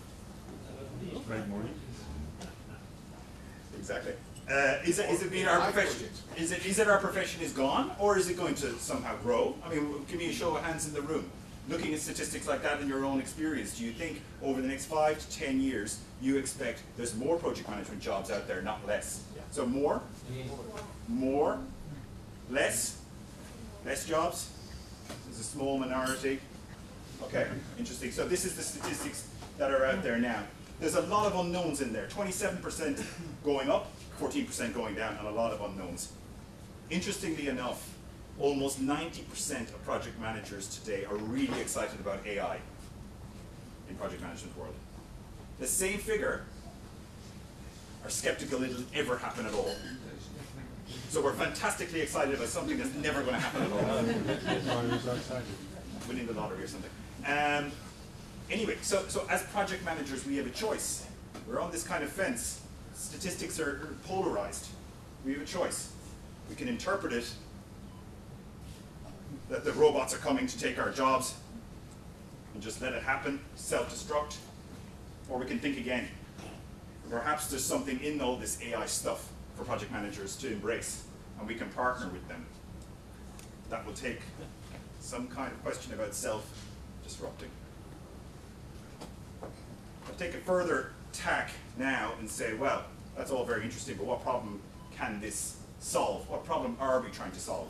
Great morning. Exactly. Uh, is it, is it mean our profession? Is it is it our profession is gone, or is it going to somehow grow? I mean, give me a show of hands in the room. Looking at statistics like that in your own experience, do you think over the next five to ten years you expect there's more project management jobs out there, not less? Yeah. So more, yeah. more, less, less jobs. There's a small minority. Okay, interesting. So this is the statistics that are out there now. There's a lot of unknowns in there. twenty-seven percent going up, fourteen percent going down, and a lot of unknowns. Interestingly enough, almost ninety percent of project managers today are really excited about A I in project management world. The same figure are skeptical it'll ever happen at all. So we're fantastically excited about something that's never going to happen at all. Winning the lottery or something. Um, anyway, so, so as project managers, we have a choice. We're on this kind of fence. Statistics are, are polarized. We have a choice. We can interpret it that the robots are coming to take our jobs and just let it happen, self-destruct, or we can think again. Perhaps there's something in all this A I stuff for project managers to embrace, and we can partner with them. That will take some kind of question about self-disrupting. I'll take a further tack now and say, well, that's all very interesting, but what problem can this solve? What problem are we trying to solve?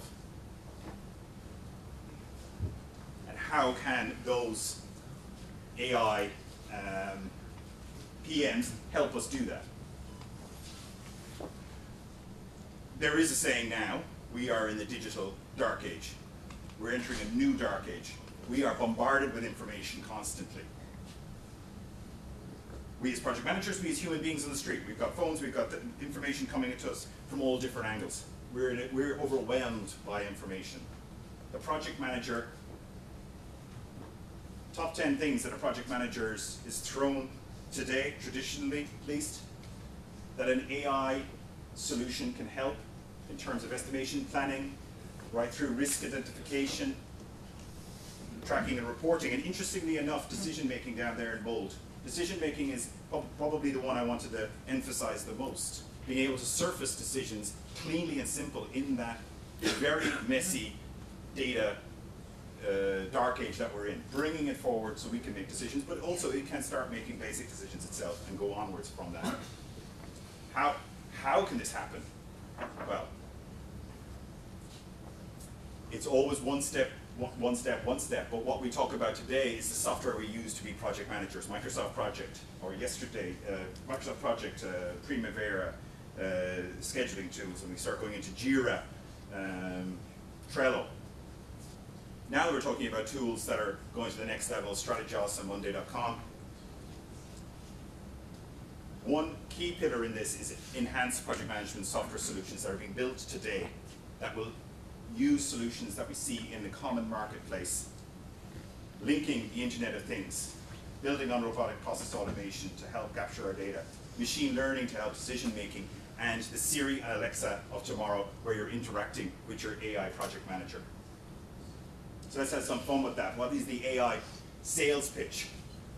How can those A I um, P Ms help us do that? There is a saying now, we are in the digital dark age. We're entering a new dark age. We are bombarded with information constantly. We as project managers, we as human beings on the street, we've got phones, we've got the information coming at us from all different angles. We're, in a, we're overwhelmed by information. The project manager Top ten things that a project manager is, is thrown today, traditionally at least, that an A I solution can help in terms of estimation planning, right through risk identification, tracking and reporting, and interestingly enough, decision making down there in bold. Decision making is probably the one I wanted to emphasize the most. Being able to surface decisions cleanly and simple in that very messy data Uh, dark age that we're in, bringing it forward so we can make decisions, but also it can start making basic decisions itself and go onwards from that. How, how can this happen? Well, it's always one step, one step, one step, but what we talk about today is the software we use to be project managers. Microsoft Project, or yesterday, uh, Microsoft Project uh, Primavera uh, scheduling tools, and we start going into Jira, um, Trello. Now we're talking about tools that are going to the next level, Strategios and Monday dot com. One key pillar in this is enhanced project management software solutions that are being built today that will use solutions that we see in the common marketplace, linking the Internet of Things, building on robotic process automation to help capture our data, machine learning to help decision making, and the Siri and Alexa of tomorrow where you're interacting with your A I project manager. So let's have some fun with that. What is the A I sales pitch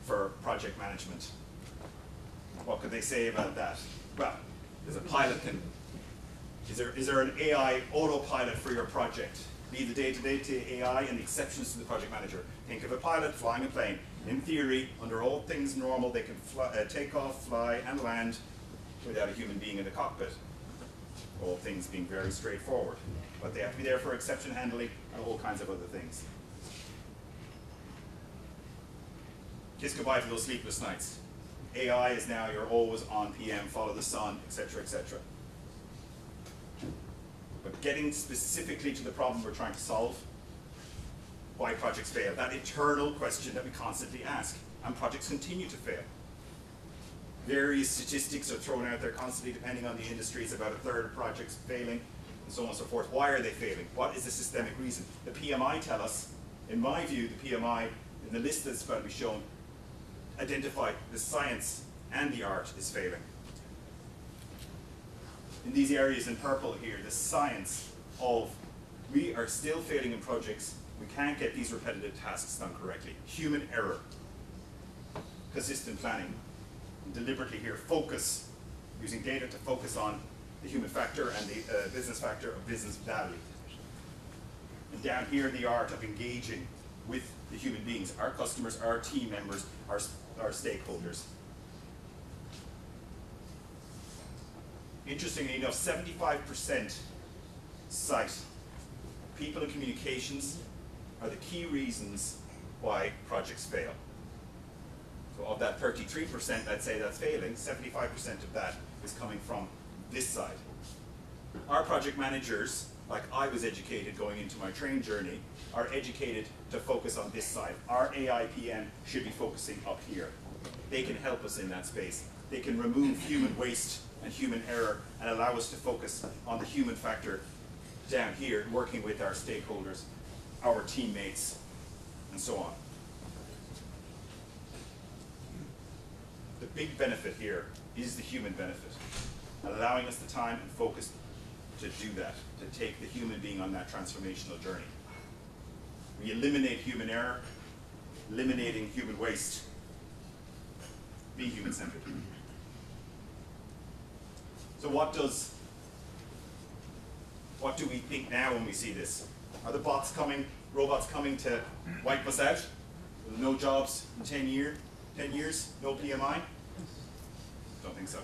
for project management? What could they say about that? Well, there's a pilot can, is there, is there an A I autopilot for your project? Leave the day-to-day to A I and the exceptions to the project manager. Think of a pilot flying a plane. In theory, under all things normal, they can fly, uh, take off, fly, and land without a human being in the cockpit. All things being very straightforward. But they have to be there for exception handling and all kinds of other things. Kiss goodbye to those sleepless nights. A I is now your always on P M, follow the sun, et cetera, et cetera. But getting specifically to the problem we're trying to solve. Why projects fail, that eternal question that we constantly ask, and projects continue to fail. Various statistics are thrown out there constantly, depending on the industry. It's about a third of projects failing, and so on and so forth. Why are they failing? What is the systemic reason? The P M I tell us, in my view, the P M I, in the list that's going to be shown, identify the science and the art is failing. In these areas in purple here, the science of we are still failing in projects. We can't get these repetitive tasks done correctly. Human error, consistent planning, and deliberately here focus, using data to focus on the human factor and the uh, business factor of business value. And down here, the art of engaging with the human beings, our customers, our team members, our, our stakeholders. Interestingly enough, seventy-five percent cite people in communications are the key reasons why projects fail. So of that thirty-three percent, I'd say that's failing, seventy-five percent of that is coming from this side. Our project managers, like I was educated going into my train journey, are educated to focus on this side. Our A I P M should be focusing up here. They can help us in that space. They can remove human waste and human error and allow us to focus on the human factor down here, working with our stakeholders, our teammates, and so on. The big benefit here is the human benefit, allowing us the time and focus to do that, to take the human being on that transformational journey. We eliminate human error, eliminating human waste, being human-centered. So what does, what do we think now when we see this? Are the bots coming, robots coming to wipe us out? No jobs in ten years, no P M I? Don't think so.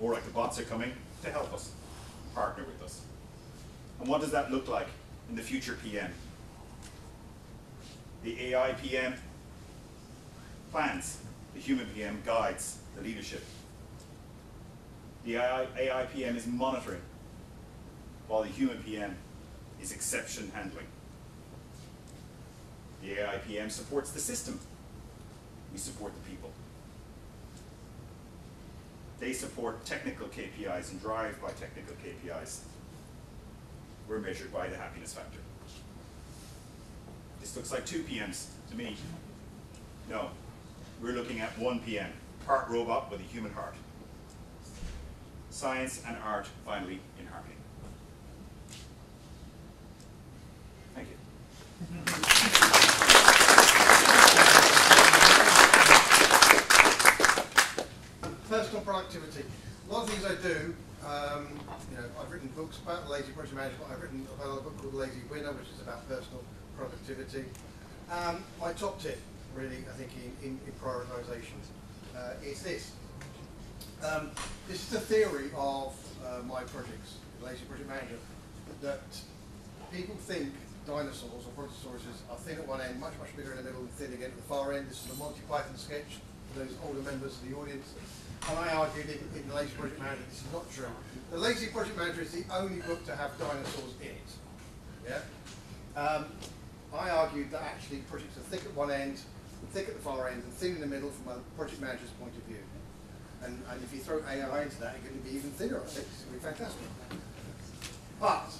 Or like the bots are coming to help us, partner with us. And what does that look like in the future P M? The A I P M plans, the human P M guides the leadership. The A I P M is monitoring, while the human P M is exception handling. The A I P M supports the system. We support the people. They support technical K P Is and drive by technical K P Is. We're measured by the happiness factor. This looks like two P Ms to me. No, we're looking at one P M, part robot with a human heart. Science and art, finally, in harmony. Thank you. Personal productivity. One of the things I do, um, you know, I've written books about Lazy Project Management. I've written a book called Lazy Winner, which is about personal productivity. Um, my top tip, really, I think, in, in, in prioritization uh, is this. Um, this is the theory of uh, my projects, Lazy Project Manager, that people think dinosaurs or brontosauruses are thin at one end, much, much bigger in the middle, and thin again at the far end. This is a Monty Python sketch for those older members of the audience. And I argued in, in the Lazy Project Manager, this is not true. The Lazy Project Manager is the only book to have dinosaurs in it. Yeah? Um, I argued that actually projects are thick at one end, thick at the far end, and thin in the middle from a project manager's point of view. And, and if you throw A I into that, it's going to be even thinner, I think. It's going to be fantastic. But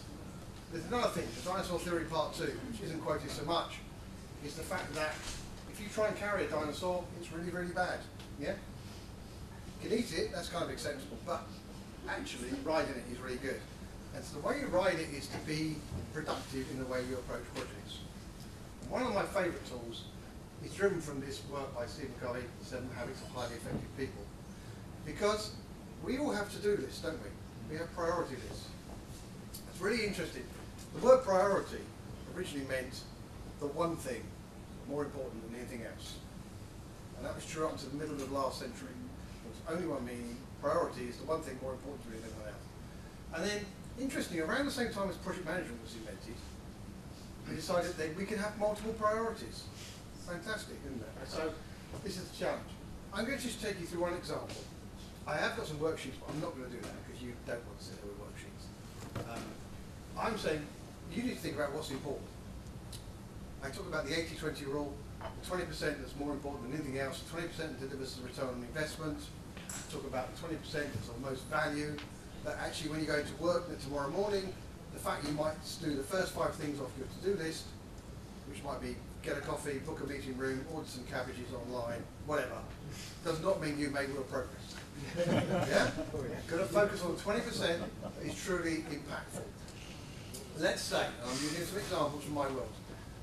there's another thing, the dinosaur theory part two, which isn't quoted so much, is the fact that if you try and carry a dinosaur, it's really, really bad. Yeah? You can eat it, that's kind of acceptable, but actually riding it is really good. And so the way you ride it is to be productive in the way you approach projects. And one of my favourite tools is driven from this work by Stephen Covey, The Seven Habits of Highly Effective People. Because we all have to-do lists, don't we? We have priority lists. It's really interesting. The word priority originally meant the one thing more important than anything else. And that was true up to the middle of the last century. There was only one meaning. Priority is the one thing more important to me than anyone else. And then, interestingly, around the same time as project management was invented, we decided that we could have multiple priorities. Fantastic, isn't it? So this is the challenge. I'm going to just take you through one example. I have got some worksheets, but I'm not going to do that because you don't want to sit there with worksheets. Um, I'm saying you need to think about what's important. I talk about the eighty twenty rule, twenty percent that's more important than anything else, twenty percent that delivers the return on investment. I talk about the twenty percent that's of most value, that actually when you go to work that tomorrow morning, the fact you might do the first five things off your to-do list, which might be get a coffee, book a meeting room, order some cabbages online, whatever, does not mean you've made real progress. Yeah? Got to focus on twenty percent that is truly impactful. Let's say, and I'm using some examples from my world,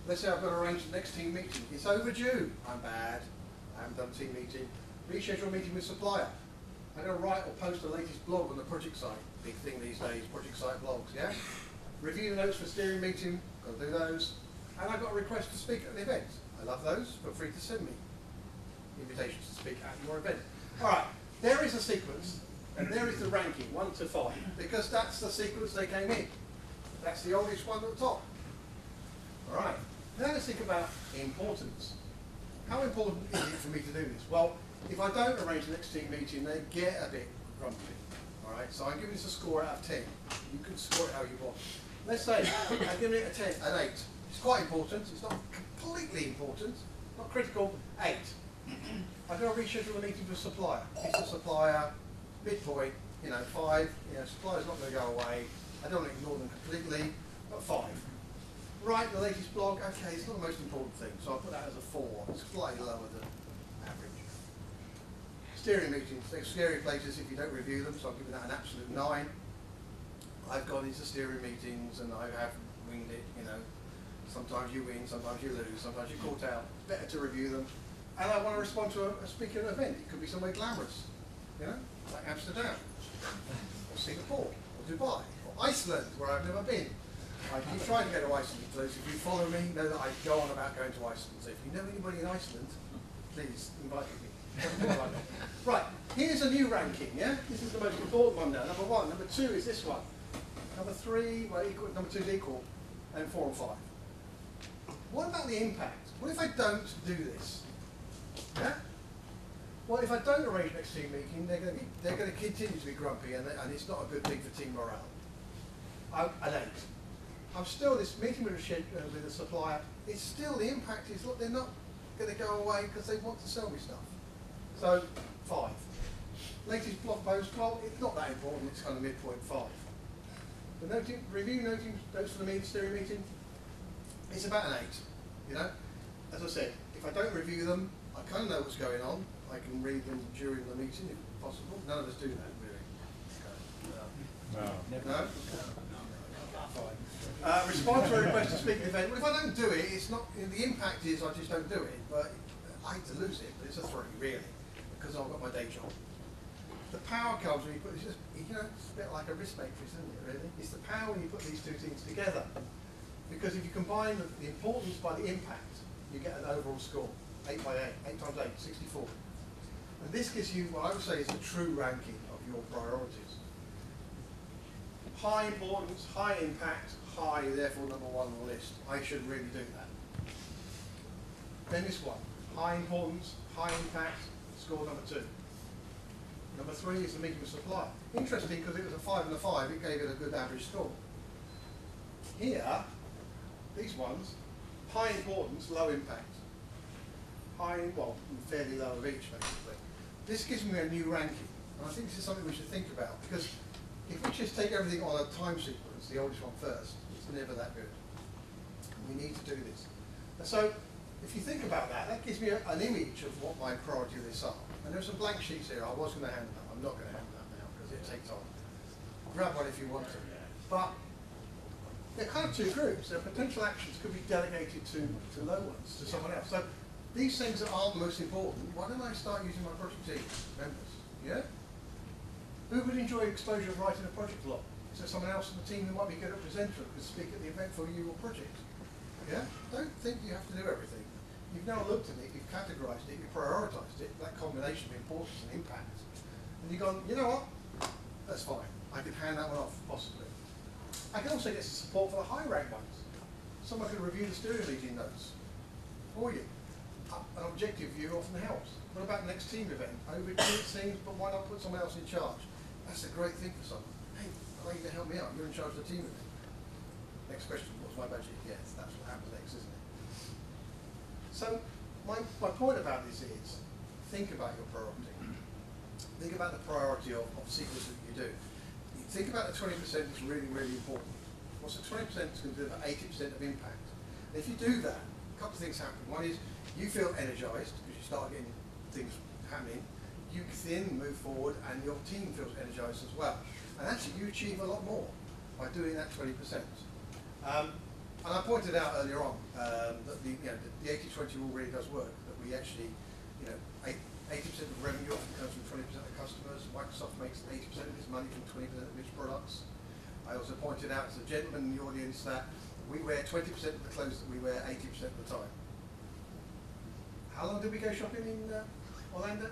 let's say I've got to arrange the next team meeting. It's overdue. I'm bad. I haven't done a team meeting. Reschedule a meeting with supplier. I'm going to write or post the latest blog on the project site. Big thing these days, project site blogs, yeah? Review the notes for steering meeting. Got to do those. And I've got a request to speak at the event. I love those. Feel free to send me invitations to speak at your event. All right. There is a sequence, and there is the ranking, one to five, because that's the sequence they came in. That's the oldest one at the top. All right. Now let's think about importance. How important is it for me to do this? Well, if I don't arrange the next team meeting, they get a bit grumpy. All right. So I'm giving this a score out of ten. You can score it how you want. Let's say I'm giving it a ten, an eight. It's quite important. It's not completely important. Not critical. Eight. I've got to reschedule a meeting with a supplier. It's a supplier, midpoint, you know, five. You know, supplier's not going to go away. I don't want to ignore them completely, but five. Write the latest blog. Okay, it's not the most important thing, so I'll put that as a four. It's slightly lower than average. Steering meetings, they're scary places if you don't review them, so I'll give that an absolute nine. I've gone into steering meetings and I have winged it, you know. Sometimes you win, sometimes you lose, sometimes you're caught out. It's better to review them. And I want to respond to a, a speaker at an event. It could be somewhere glamorous, you know, like Amsterdam, or Singapore, or Dubai, or Iceland, where I've never been. I keep trying to go to Iceland. So if you follow me, know that I go on about going to Iceland. So if you know anybody in Iceland, please invite me. Right, here's a new ranking, yeah? This is the most important one now, number one. Number two is this one. Number three, well, equal, number two is equal, and four and five. What about the impact? What if I don't do this? Yeah? Well, if I don't arrange next team meeting, they're going to, be, they're going to continue to be grumpy, and, they, and it's not a good thing for team morale. I, I don't. I'm still this meeting with a, uh, with a supplier. It's still the impact is look, they're not going to go away because they want to sell me stuff. So five. Latest blog post, well, it's not that important. It's kind of midpoint five. The noting, review noting notes for the meeting, steering meeting. It's about an eight. You know, as I said, if I don't review them. I kind of know what's going on. I can read them during the meeting, if possible. None of us do that, really. No. No? No. Uh, respond to a request to speak at an event. Well, if I don't do it, it's not. You know, the impact is I just don't do it. But I hate to lose it, but it's a three, really, because I've got my day job. The power comes when you put. It's just, you know, it's a bit like a risk matrix, isn't it? Really, it's the power when you put these two things together. Because if you combine the importance by the impact, you get an overall score. eight by eight, eight times eight, sixty-four. And this gives you what I would say is the true ranking of your priorities. High importance, high impact, high, therefore number one on the list. I should really do that. Then this one, high importance, high impact, score number two. Number three is the meeting with supplier. Interesting, because it was a five and a five, it gave it a good average score. Here, these ones, high importance, low impact. High, well, fairly low of each, basically. This gives me a new ranking, and I think this is something we should think about, because if we just take everything on a time sequence, the oldest one first, it's never that good. We need to do this. And so, if you think about that, that gives me a, an image of what my priority lists are. And there are some blank sheets here. I was going to hand them out. I'm not going to hand them out now, because it takes time. Grab one if you want to. But they're kind of two groups. Their potential actions could be delegated to, to low ones, to someone else. So, these things that are the most important, why don't I start using my project team members? Yeah? Who would enjoy exposure of writing a project blog? Is there someone else in the team that might be good at presenter who could speak at the event for you or project? Yeah? Don't think you have to do everything. You've now looked at it, you've categorized it, you've prioritized it, that combination of importance and impact. And you've gone, you know what? That's fine. I could hand that one off, possibly. I can also get some support for the high rank ones. Someone could review the steering meeting notes for you. an objective view often helps. What about the next team event? Overdoing things, but why not put someone else in charge? That's a great thing for someone. Hey, I'd like you to help me out. You're in charge of the team event. Next question, what's my budget? Yes, that's what happens next, isn't it? So my, my point about this is, think about your priority. Think about the priority of, of sequence that you do. Think about the twenty percent that's really, really important. What's the twenty percent that's going to deliver eighty percent of impact? If you do that, a couple of things happen. One is you feel energized because you start getting things happening. You then move forward and your team feels energized as well. And actually you achieve a lot more by doing that twenty percent. Um, and I pointed out earlier on um, that the, you know, the eighty twenty rule really does work, that we actually, you know, eighty percent of revenue often comes from twenty percent of customers. Microsoft makes eighty percent of its money from twenty percent of its products. I also pointed out to the gentleman in the audience that we wear twenty percent of the clothes that we wear eighty percent of the time. How long did we go shopping in uh, Orlando?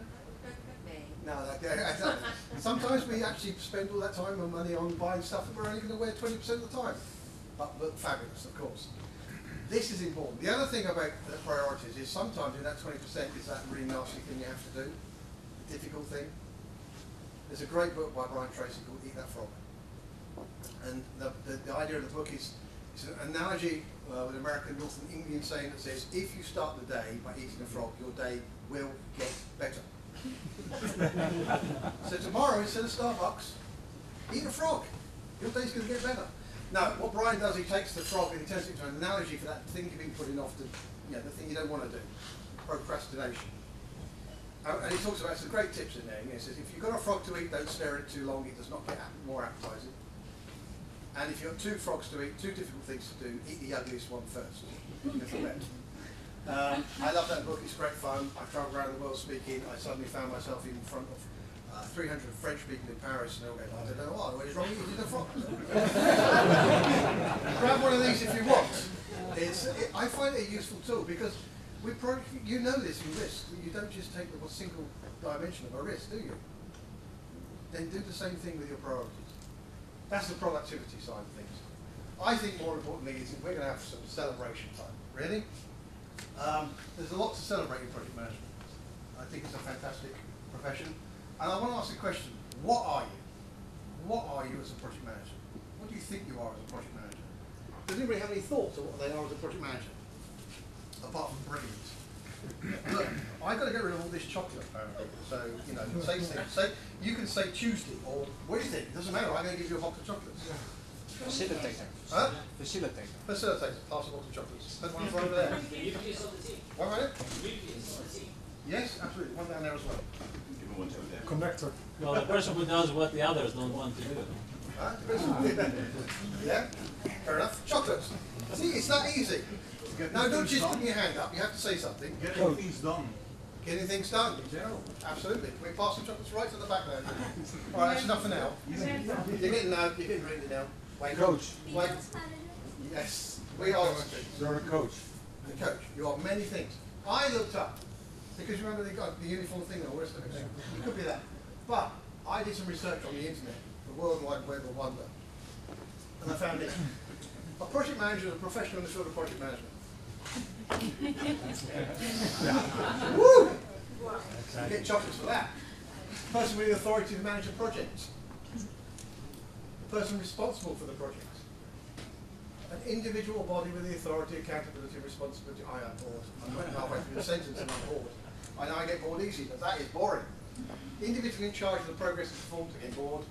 No, no, sometimes we actually spend all that time and money on buying stuff that we're only going to wear twenty percent of the time. But look fabulous, of course. This is important. The other thing about the priorities is sometimes in that twenty percent is that really nasty thing you have to do, the difficult thing. There's a great book by Brian Tracy called Eat That Frog. And the, the, the idea of the book is it's an analogy uh, with an American Northern Indian saying that says, if you start the day by eating a frog, your day will get better. So tomorrow, instead of Starbucks, eat a frog. Your day's going to get better. Now, what Brian does, he takes the frog and he turns it into an analogy for that thing you've been putting off, the, you know, the thing you don't want to do, procrastination. Uh, and he talks about some great tips in there. He says, if you've got a frog to eat, don't stare at it too long. It does not get more appetizing. And if you've got two frogs to eat, two difficult things to do, eat the ugliest one first. um, I love that book. It's great fun. I traveled around the world speaking. I suddenly found myself in front of Uh, three hundred French people in Paris, and I don't know why, what is wrong with you? You did a frog. Grab one of these if you want. It's, it, I find it a useful tool because we probably, you know this in risk. You don't just take the single dimension of a risk, do you? Then do the same thing with your priorities. That's the productivity side of things. I think more importantly is we're going to have some celebration time. Really? Um, there's a lot to celebrate in project management. I think it's a fantastic profession. And I want to ask a question, what are you? What are you as a project manager? What do you think you are as a project manager? Does anybody have any thoughts of what they are as a project manager? Apart from brilliant. Look, I've got to get rid of all this chocolate apparently. So, you know, say, say, you can say Tuesday or Wednesday, it doesn't matter, I'm going to give you a box of chocolates. Facilitator. Huh? Facilitator. Facilitator, pass a box of chocolates. That one's right over there. One right there? Yes, absolutely, one down there as well. Connector. Well, the person who does what the others don't want to do. Huh? Yeah, fair enough. Chocolates. See, it's that easy. Now, don't just put your hand up. You have to say something. Getting things done. Getting things done. Yeah. Absolutely. We're passing chocolates right to the back there. All right, that's enough for now. You're getting loud. You're getting ready now. Wait, coach. Wait. Yes. We are. You're a coach. A coach. You are many things. I looked up. Because remember they got the uniform thing or worse thing. It could be that. But I did some research on the internet, the World Wide Web of Wonder. And I found it. A project manager is a professional in the field of project management. Woo! You get chocolates for that. The person with the authority to manage a project. The person responsible for the project. An individual body with the authority, accountability, responsibility. I am bored. I'm not halfway through the sentence and I'm bored. I know I get bored easy, but that is boring. Individual in charge of the progress and performance to get bored.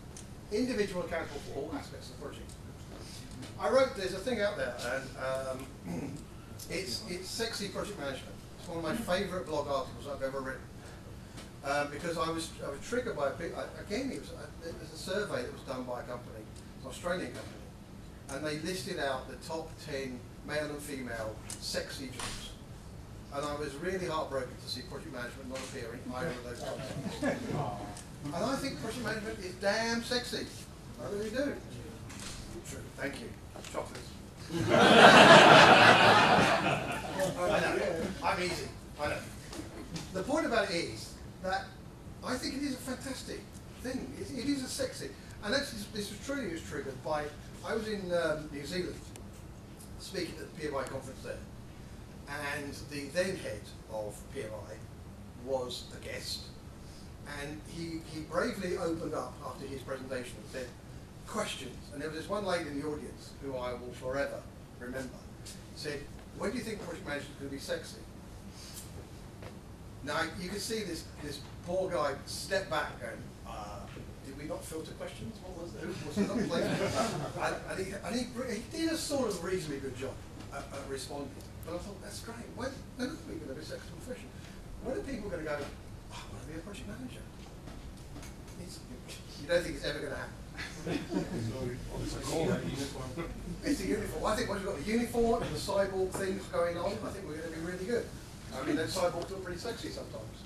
Individual accountable for all aspects of the project. I wrote, there's a thing out there, and um, it's, it's Sexy Project Management. It's one of my favourite blog articles I've ever written. Uh, because I was, I was triggered by, a big, I, again, it was, a, it was a survey that was done by a company, an Australian company, and they listed out the top ten male and female sexy jobs. And I was really heartbroken to see project management not appearing in either of those jobs. And I think project management is damn sexy. I really do. True. Thank you. Chocolates. I know. I'm easy. I know. The point about it is that I think it is a fantastic thing. It, it is a sexy. And actually, this was truly was triggered by, I was in um, New Zealand speaking at the P M I conference there, and and the then head of P M I was a guest, and he, he bravely opened up after his presentation and said, questions, and there was this one lady in the audience who I will forever remember, said, when do you think project management is going to be sexy? Now you can see this, this poor guy step back going, uh, did we not filter questions? What was it? Was it not played? And he, and he, he did a sort of reasonably good job at, at responding. But I thought, that's great. When are we going to be sexy profession? When are people going to go, oh, I want to be a project manager? It's, you don't think it's ever going to happen. It's a uniform. I think once we've got the uniform and the cyborg things going on, I think we're going to be really good. I mean, those cyborgs look pretty sexy sometimes.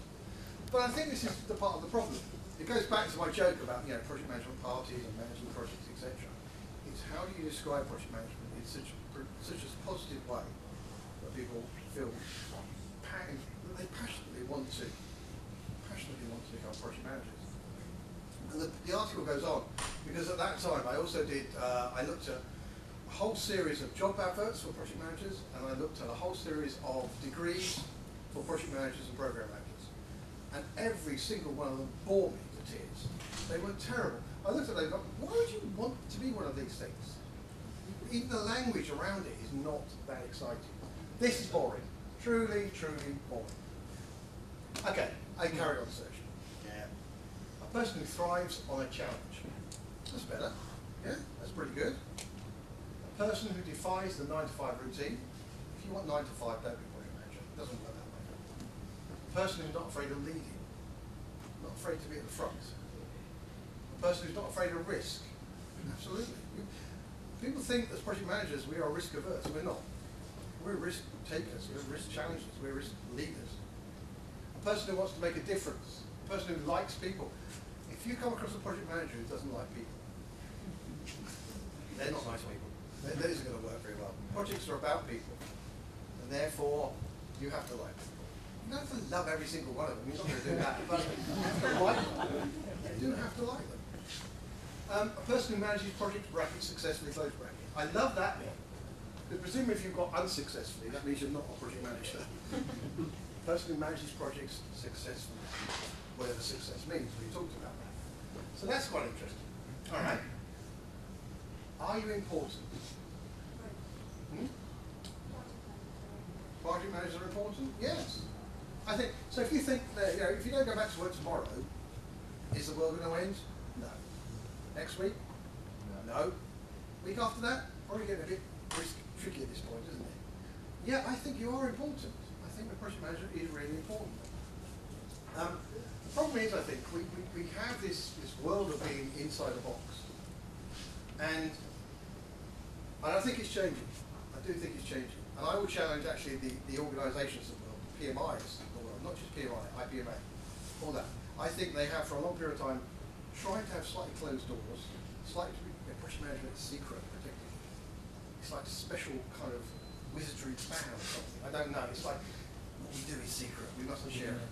But I think this is the part of the problem. It goes back to my joke about, you know, project management parties and managing projects, et cetera. It's how do you describe project management in such a, such a positive way that people feel that they passionately want to passionately want to become project managers. And the, the article goes on, because at that time I also did, uh, I looked at a whole series of job adverts for project managers, and I looked at a whole series of degrees for project managers and program managers. And every single one of them bore me to tears. They were terrible. I looked at them and thought, why would you want to be one of these things? Even the language around it is not that exciting. This is boring. Truly, truly boring. Okay, I can carry on searching. A person who thrives on a challenge. That's better. Yeah, that's pretty good. A person who defies the nine to five routine. If you want nine to five, don't be a project manager. It doesn't work that way. A person who's not afraid of leading. Not afraid to be at the front. A person who's not afraid of risk. Absolutely. People think as project managers we are risk averse. We're not. We're risk takers. We're risk challengers. We're risk leaders. A person who wants to make a difference. A person who likes people. If you come across a project manager who doesn't like people, they're not nice people. They're, that isn't going to work very well. Projects are about people, and therefore you have to like people. You don't have to love every single one of them. You're not going to do that, but you have to like them. You do have to like them. Um, a person who manages projects, brackets successfully, close brackets. I love that one. Because presumably if you've got unsuccessfully, that means you're not a project manager. A person who manages projects successfully, whatever success means. We talked about that. So that's quite interesting. All right. Are you important? Hmm? Project managers are important? Yes. I think, so if you think that, you know, if you don't go back to work tomorrow, is the world going to end? No. Next week? No. No. Week after that? Probably getting a bit tricky at this point, isn't it? Yeah, I think you are important. I think the project manager is really important. Um, The problem is, I think, we, we, we have this, this world of being inside a box. And, and I think it's changing. I do think it's changing. And I will challenge, actually, the, the organisations of the world, P M Is of the world, not just P M I, I P M A, all that. I think they have, for a long period of time, tried to have slightly closed doors, slightly project management secret, protected. It's like a special kind of wizardry plan or something. I don't know. It's like, what we do is secret. We mustn't share it.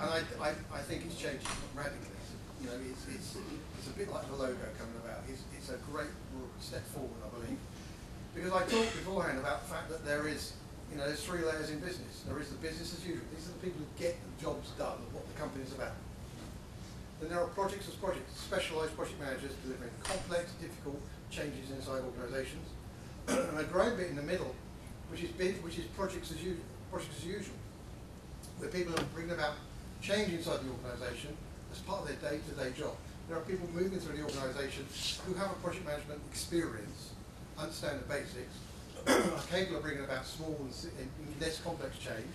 And I, I, I think it's changing radically. You know, it's, it's, it's a bit like the logo coming about. It's, it's a great step forward, I believe. Because I talked beforehand about the fact that there is, you know, there's three layers in business. There is the business as usual. These are the people who get the jobs done and what the company's about. Then there are projects as projects, specialised project managers delivering complex, difficult changes inside organisations. And a grey bit in the middle, which is, big, which is projects as usual, projects as usual, where people are bringing about change inside the organisation as part of their day-to-day job. There are people moving through the organisation who have a project management experience, understand the basics, are capable of bringing about small and less complex change,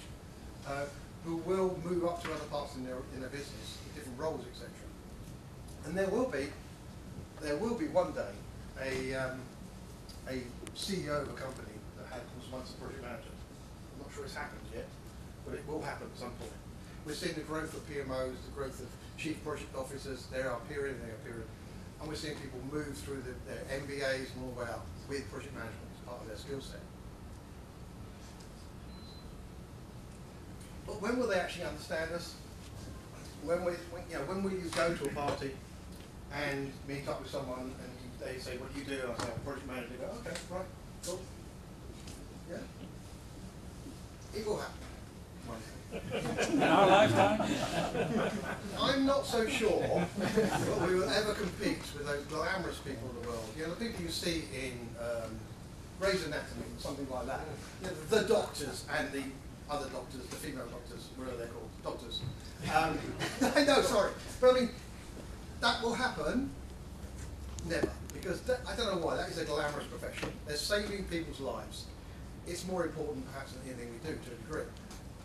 uh, who will move up to other parts in their, in their business, different roles, et cetera. And there will be, there will be one day a, um, a C E O of a company that had, was once a project manager. I'm not sure it's happened yet, but it will happen at some point. We're seeing the growth of P M Os, the growth of chief project officers, they're our period, they're our period. And we're seeing people move through the, their M B As and all the way up with project management as part of their skill set. But when will they actually understand us? When, we, when, you know, when will you go to a party and meet up with someone and you, they say, what do you do? And I say, I'm project manager. They go, okay, right, cool. Yeah. It people happen? In our lifetime? I'm not so sure that we will ever compete with those glamorous people in the world. You know, the people you see in um, Grey's Anatomy, something like that. You know, the doctors and the other doctors, the female doctors, whatever they're called, doctors. Um, no, sorry. But I mean, that will happen. Never. Because that, I don't know why, that is a glamorous profession. They're saving people's lives. It's more important perhaps than anything we do to a degree.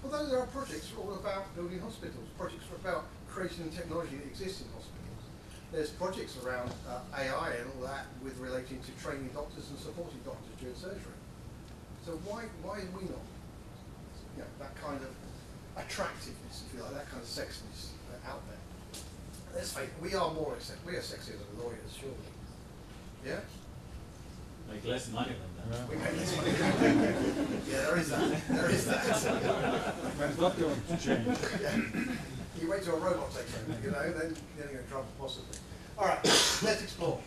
Although there are projects that are all about building hospitals, projects are about creating technology that exists in hospitals. There's projects around uh, A I and all that with relating to training doctors and supporting doctors during surgery. So why why are we not, you know, that kind of attractiveness, if you like, that kind of sexiness uh, out there? Let's face it, we are more we are sexier than lawyers, surely. Yeah? Make less money than that. Yeah. We make less money than that. Yeah, there is that. There is that. When it's not going to change. Yeah. You wait till a robot takes over, you know, then you're going to trouble possibly. All right, let's explore.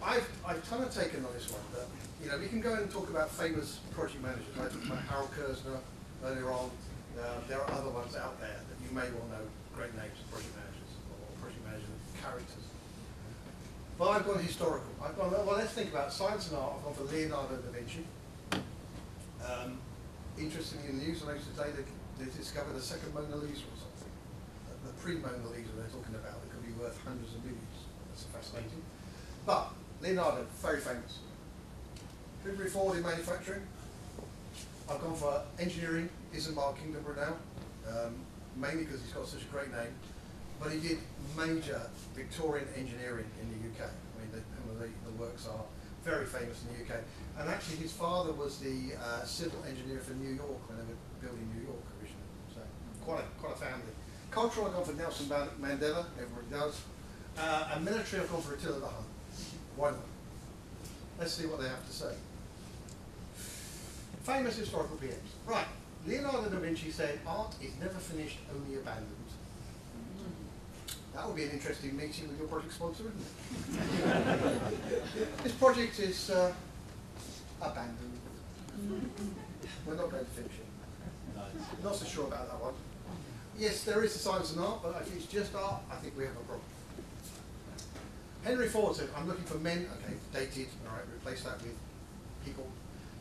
I've, I've kind of taken on this one that, you know, we can go and talk about famous project managers. I talked about Harold Kerzner earlier on. Uh, there are other ones out there that you may well know great names of project managers. Characters. Well, I've gone historical. I've gone, well, let's think about science and art. I've gone for Leonardo da Vinci. Um, interestingly, in the news I noticed today, they, they discovered the second Mona Lisa or something. The, the pre-Mona Lisa they're talking about that could be worth hundreds of millions. That's fascinating. But Leonardo, very famous. Henry Ford in manufacturing. I've gone for engineering. Isn't my kingdom renowned? Um, mainly because he's got such a great name. But he did major Victorian engineering in the U K. I mean, the, the, the works are very famous in the U K. And actually, his father was the uh, civil engineer for New York when they were building New York originally. So quite a quite a family. Cultural, I've gone for Nelson Mandela. Everybody does. Uh, and military, I've gone for Attila the Hun. Why not? Let's see what they have to say. Famous historical P Ms. Right. Leonardo da Vinci said, "Art is never finished, only abandoned." That would be an interesting meeting with your project sponsor, wouldn't it? This project is uh, abandoned. We're not going to finish it. No. Not so sure about that one. Yes, there is a science and art, but if it's just art, I think we have a problem. Henry Ford said, "I'm looking for men," okay, dated, all right, replace that with people,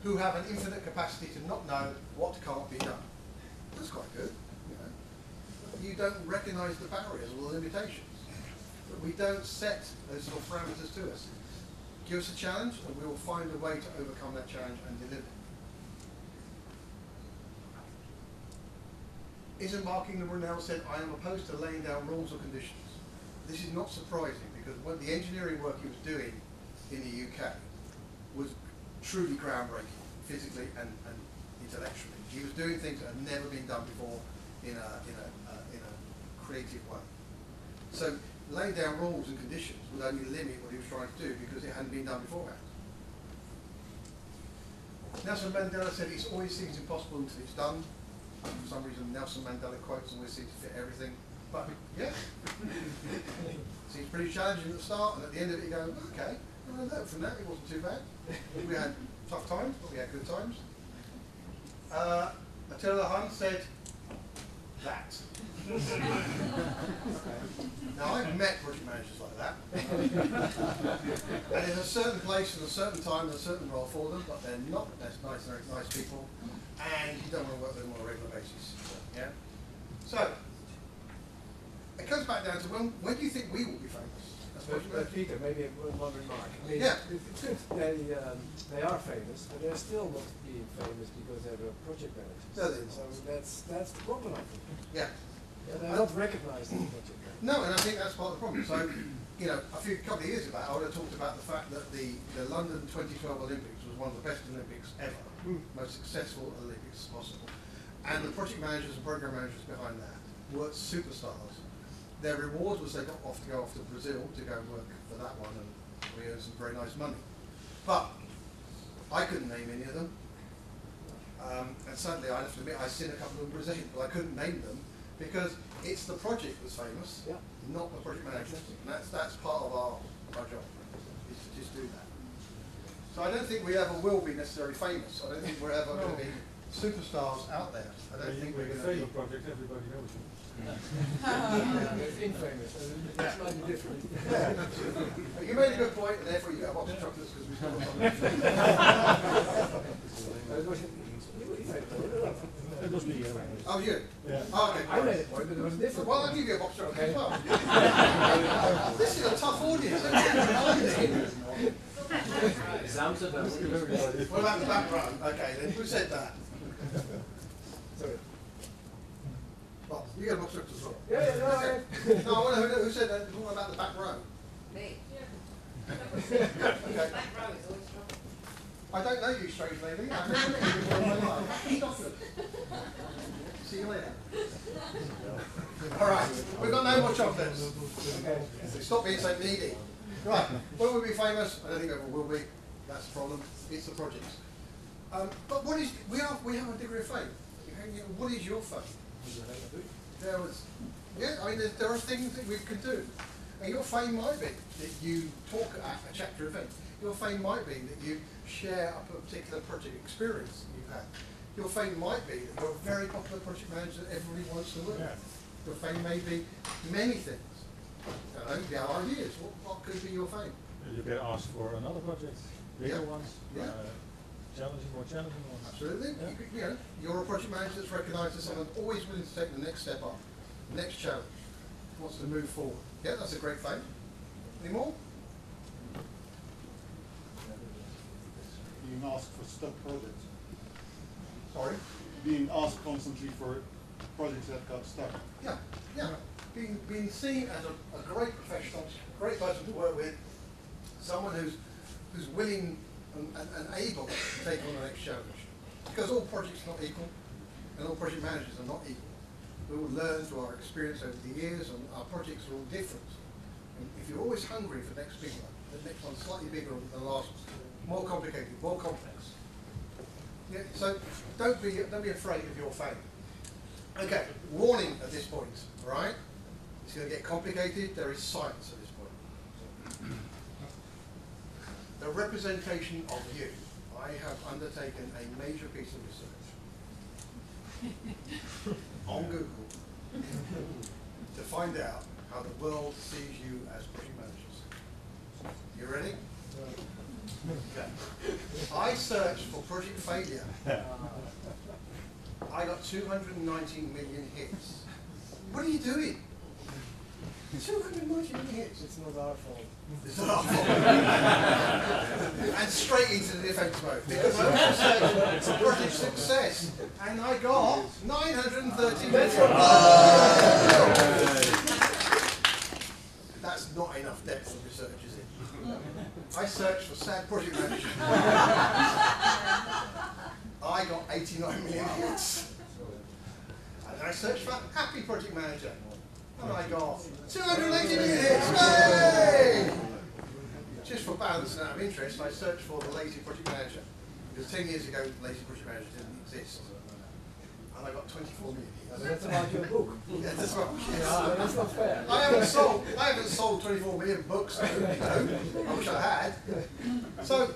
"who have an infinite capacity to not know what can't be done." That's quite good. You don't recognise the barriers or the limitations. But we don't set those sort of parameters to us. Give us a challenge and we will find a way to overcome that challenge and deliver it. Isn't Marking the Brunel said, "I am opposed to laying down rules or conditions." This is not surprising because what the engineering work he was doing in the U K was truly groundbreaking, physically and, and intellectually. He was doing things that had never been done before in a, in a creative way. So laying down rules and conditions would only limit what he was trying to do because it hadn't been done beforehand. Nelson Mandela said, "It always seems impossible until it's done." For some reason, Nelson Mandela quotes always seem to fit everything. But yeah, seems pretty challenging at the start, and at the end of it, you go, "Okay, well, I learned from that. It wasn't too bad. We had tough times, but we had good times." Uh, Attila the Hun said that. Now, I've met project managers like that. And there's a certain place and a certain time and a certain role for them, but they're not as nice, they're nice people, and you don't want to work with them on a regular basis. Yeah? So, it comes back down to when, when do you think we will be famous? But, but Peter, maybe one remark. I mean, yeah. they, um, they are famous, but they're still not being famous because they're a project manager. So that's, that's the problem, I think. Yeah. Yeah, they're not recognised as project managers. No, and I think that's part of the problem. So, you know, a few couple of years ago, I would have talked about the fact that the, the London twenty twelve Olympics was one of the best Olympics ever, mm. most successful Olympics possible. And the project managers and program managers behind that were superstars. Their reward was they got off to go off to Brazil to go and work for that one, and we earned some very nice money. But I couldn't name any of them. Um, and suddenly I have to admit, I've seen a couple of them present, but I couldn't name them because it's the project that's famous, yeah. Not the project manager. And that's, that's part of our, our job, is to just do that. So I don't think we ever will be necessarily famous. I don't think we're ever no. going to be superstars out there. I don't yeah, think we're going to save a project everybody knows. It's infamous. It's slightly different. Yeah. You made a good point, and therefore you got a box of chocolates because we've got something. It was me. Oh, you? Yeah. Oh, okay. I read it, but it was different. Well, I'll give you a box truck as well. This is a tough audience. It's Amsterdam. Well, that's that run. Okay, then. Who said that? Sorry. Well, you got a box truck as well. Yeah, yeah, okay. yeah. No, I wonder who, who said that. It's all about the back row. Me. Yeah. Okay. Back row is always trouble. I don't know you, strange lady. I've never met you before in my life. Stop it. See you later. All right, we've got no more chocolates. Okay. Stop being so needy. Right, when will we be famous? I don't think ever will be. That's the problem. It's the projects. Um, but what is? We have we have a degree of faith. What is your faith? There was. Yeah, I mean, there, there are things that we can do. And your fame might be that you talk at a chapter event. Your fame might be that you share a particular project experience that you've had. Your fame might be that you're a very popular project manager that everybody wants to work with. Yeah. Your fame may be many things. I don't know, there are ideas. What, what could be your fame? You get asked for another project, bigger yeah. ones, yeah. Uh, challenging, more challenging ones. Absolutely. Yeah. You could, you know, you're a project manager that's recognised as someone always willing to take the next step up, next challenge, wants to move forward. Yeah, that's a great fame. Any more? Being asked for stuck projects. Sorry? Being asked constantly for projects that got stuck. Yeah, yeah. Being, being seen as a, a great professional, a great person to work with, someone who's, who's willing and, and, and able to take on the next challenge. Because all projects are not equal, and all project managers are not equal. We all learn through our experience over the years, and our projects are all different. And if you're always hungry for the next big one, the next one's slightly bigger than the last one. More complicated, more complex. Yeah, so don't be don't be afraid of your fame. Okay, warning at this point, right? It's going to get complicated. There is science at this point. The representation of you. I have undertaken a major piece of research on Google to find out how the world sees you as project managers. You ready? Okay. I searched for project failure. I got two hundred nineteen million hits. What are you doing? two hundred nineteen million hits. It's not our fault. It's not our fault. And straight into the defense mode. Because I was searching for project success. And I got nine hundred thirty million. That's not enough depth of research, is it? I searched for sad project managers. I got eighty-nine million hits. And I searched for happy project manager. And I got two hundred eighty million hits. Yay! Just for balance and out of interest, I searched for the lazy project manager. Because ten years ago, lazy project manager didn't exist. And I got twenty-four million. That's about your book. Yeah, that's right. Yes. Yeah, that's not fair. I haven't sold. I haven't sold twenty-four million books. So, you know, I wish I had. So,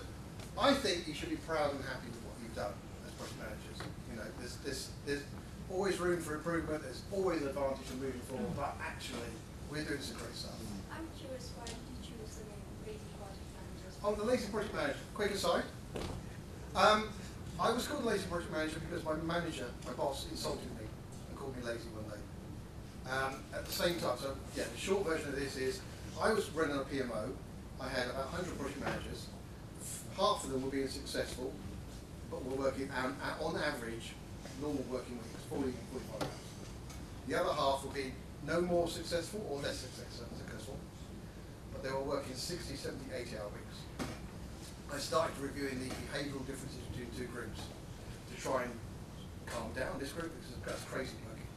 I think you should be proud and happy with what you've done as project managers. You know, there's there's there's always room for improvement. There's always an advantage in moving forward. But actually, we're doing some great stuff. I'm curious why you choose the name Lazy Project Manager. Oh, the Lazy Project Manager. Quick aside. Um, I was called Lazy Project Manager because my manager, my boss, insulted me and called me lazy one day. Um, at the same time, so yeah, the short version of this is, I was running a P M O, I had about one hundred project managers, half of them were being successful, but were working um, on average, normal working weeks, forty and forty-five hours. The other half were being no more successful or less successful, but they were working sixty, seventy, eighty hour weeks. I started reviewing the behavioural differences between two groups to try and calm down this group because that's crazy working.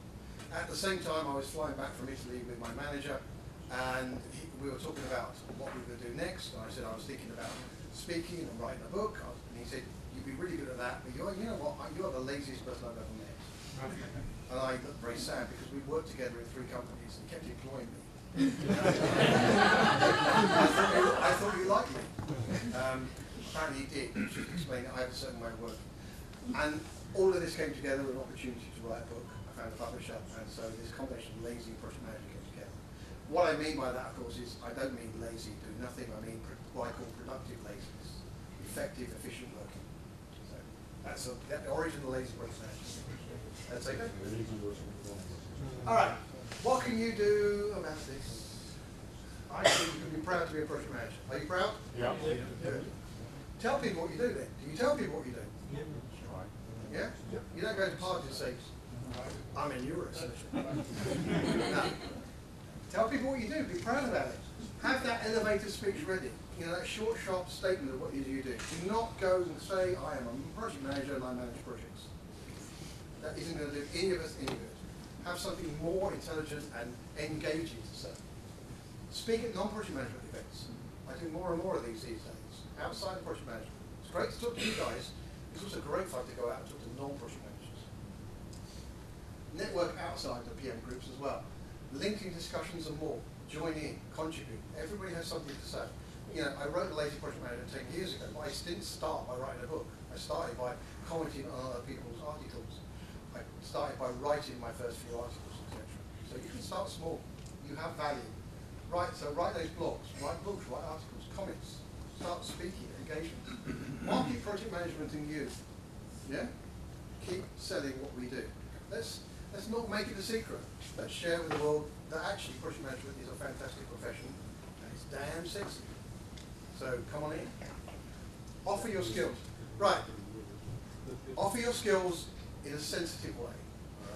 At the same time, I was flying back from Italy with my manager, and he, we were talking about what we were going to do next. And I said I was thinking about speaking and writing a book, was, and he said you'd be really good at that, but you're, you know what? You're the laziest person I've ever met. And I got very sad because we worked together in three companies and kept employing me. I thought you liked me. Um, apparently he did, which is explained that I have a certain way of working. And all of this came together with an opportunity to write a book. I found a publisher, and so this combination of Lazy Project Manager came together. What I mean by that, of course, is I don't mean lazy, do nothing. I mean what I call productive laziness, effective, efficient working. So that's a, that, the origin of the Lazy Project Manager. That's it. All right. What can you do about this? I think you can be proud to be a project manager. Are you proud? Yeah. Good. Tell people what you do then. Do you tell people what you do? Yeah. Yeah? Yep. You don't go to parties and say, I'm in Europe. No. Tell people what you do. Be proud about it. Have that elevator speech ready. You know, that short, sharp statement of what you do. Do not go and say, I am a project manager and I manage projects. That isn't going to do any of us any good. Have something more intelligent and engaging to say. Speak at non-project management events. I do more and more of these these days, outside of project management. It's great to talk to you guys. It's also great fun to go out and talk to non-project managers. Network outside the P M groups as well. LinkedIn discussions and more. Join in, contribute. Everybody has something to say. You know, I wrote a Lazy Project Manager ten years ago, but I didn't start by writing a book. I started by commenting on other people's articles. I started by writing my first few articles, et cetera. So you can start small. You have value. Right, so write those blogs, write books, write articles, comments, start speaking, engagement. Market project management and youth. Yeah? Keep selling what we do. Let's let's not make it a secret. Let's share with the world that actually project management is a fantastic profession and it's damn sexy. So come on in. Offer your skills. Right. Offer your skills in a sensitive way.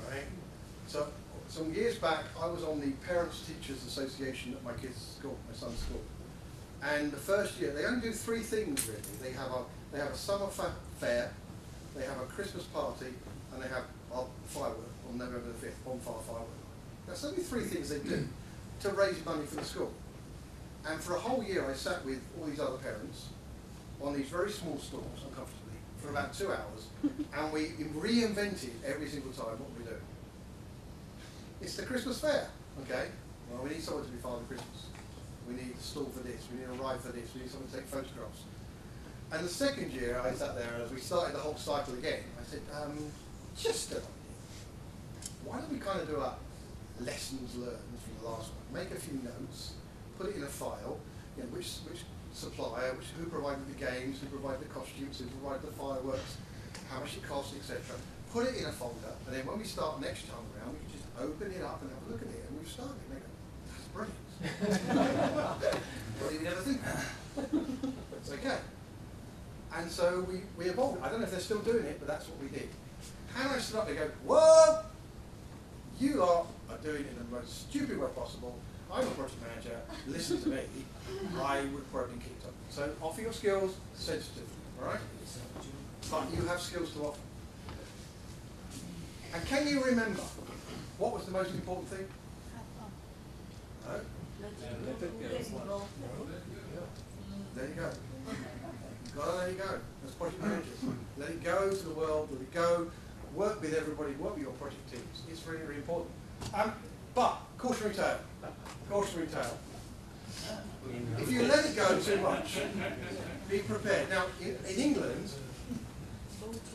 Alright? So some years back, I was on the Parents Teachers Association at my kids' school, my son's school. And the first year, they only do three things really. They have a they have a summer fa fair, they have a Christmas party, and they have a firework on November the fifth, bonfire firework. That's only three things they do to raise money for the school. And for a whole year, I sat with all these other parents on these very small stools, uncomfortably, for about two hours, and we reinvented every single time what we do. It's the Christmas fair, okay? Well, we need someone to be Father Christmas. We need a stall for this, we need a ride for this, we need someone to take photographs. And the second year I sat there, as we started the whole cycle again, I said, um, just an idea. Why don't we kind of do our lessons learned from the last one? Make a few notes, put it in a file, you know, which, which supplier, which, who provided the games, who provided the costumes, who provided the fireworks, how much it costs, et cetera. Put it in a folder, and then when we start next time around, we can just open it up and have a look at it, and we've started. And they go, that's brilliant. Well, you never think that. It's okay. And so we, we evolved. I don't know if they're still doing it, but that's what we did. Hannah stood up and go, whoa! You are doing it in the most stupid way possible. I'm a project manager. Listen to me. I would probably keep it up. So offer your skills sensitively, all right? But you have skills to offer. And can you remember what was the most important thing? No? There you go. You've got to let it go. As project managers, let it go to the world. Let it go. Work with everybody. Work with your project teams. It's really, really important. Um, but cautionary tale. Cautionary tale. If you let it go too much, be prepared. Now, in, in England,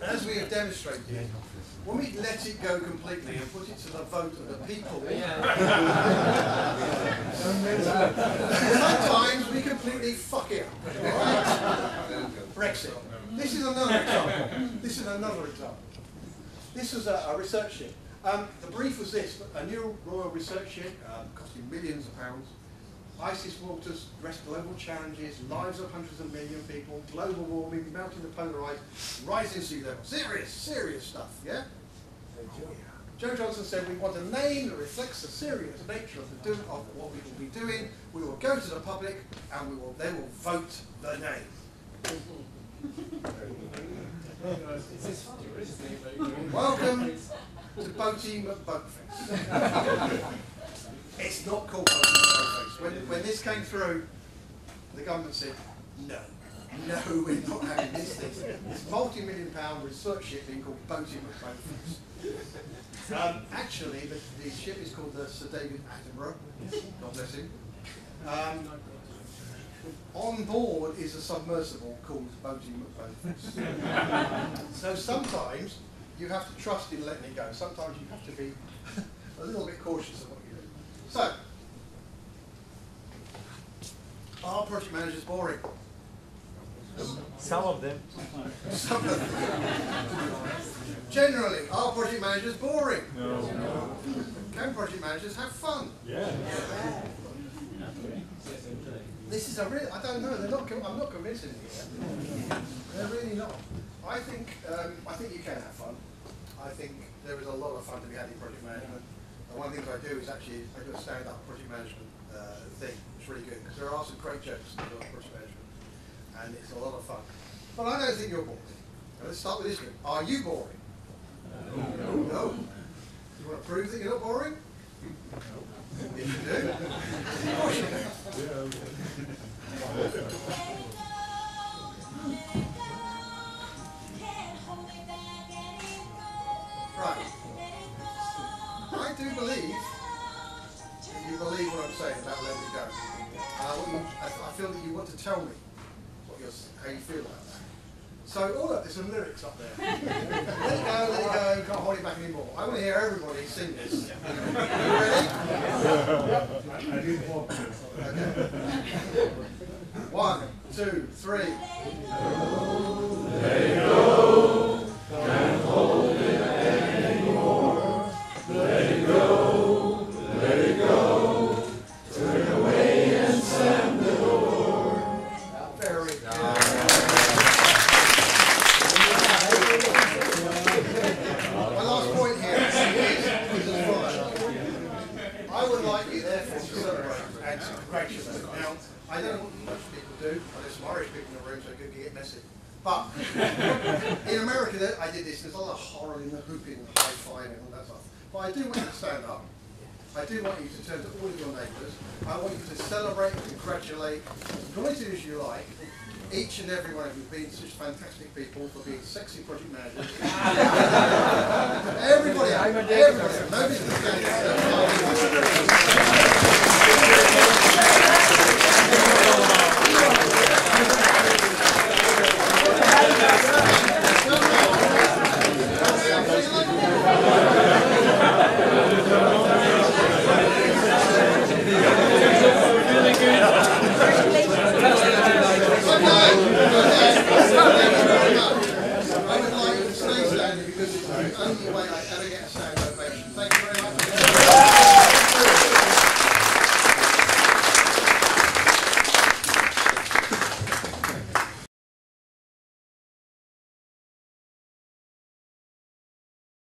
as we have demonstrated, when we let it go completely and put it to the vote of the people, sometimes we completely fuck it up. Right? Brexit. This is another example. This is another example. This was a, a research ship. Um, the brief was this: a new royal research ship, um, costing millions of pounds. ISIS waters, address global challenges, lives of hundreds of million people, global warming, melting the polar ice, rising sea level. Serious, serious stuff, yeah? Oh, yeah. Joe Johnson said, we want a name that reflects the serious nature of, the do of what we will be doing. We will go to the public and we will, they will vote the name. Welcome to Boaty McBoatface. It's not called Boaty McBoatface. When, when this came through, the government said, no, no, we're not having this thing. This multi-million pound research ship being called Boaty McBoatface. Um, actually, the, the ship is called the Sir David Attenborough. God bless him. Um, on board is a submersible called Boaty McBoatface. So sometimes you have to trust in letting it go. Sometimes you have to be a little bit cautious of what you do. So, are project managers boring? Some of them. Some of them. Generally, are project managers boring? No. no. Can project managers have fun? Yeah. This is a real, I don't know, they're not, I'm not convincing you. They're really not. I think, um, I think you can have fun. I think there is a lot of fun to be had in project management. And one of the things I do is actually, I do a stand-up project management uh, thing. It's really good, because there are some great jokes in project management. And it's a lot of fun. But I don't think you're boring. Now, let's start with this one. Are you boring? No. No. no. Do you want to prove that you're not boring? No. If you do, of course you do. Right. I do believe that you believe what I'm saying about letting it go. Uh, I feel that you want to tell me how you feel about that. So, all up, there's some lyrics up there. Let it go, let it go, can't hold it back anymore. I want to hear everybody sing this. You ready? Yeah. I do four. Okay. One, two, three. Let it go, can't hold it back anymore. Let it go, let it go. Turn away and slam the door. Now, I don't know what much people do, I there's some Irish people in the room, so it could get messy. But in America, I did this, there's a lot of horror in the hooping, high-fiving, and all that stuff. But I do want you to stand up. I do want you to turn to all of your neighbours. I want you to celebrate, congratulate, as noisy as you like, each and every one of you being such fantastic people for being sexy project managers. everybody, everybody, everybody, nobody's I would like you to stay standing because it's the only way I ever get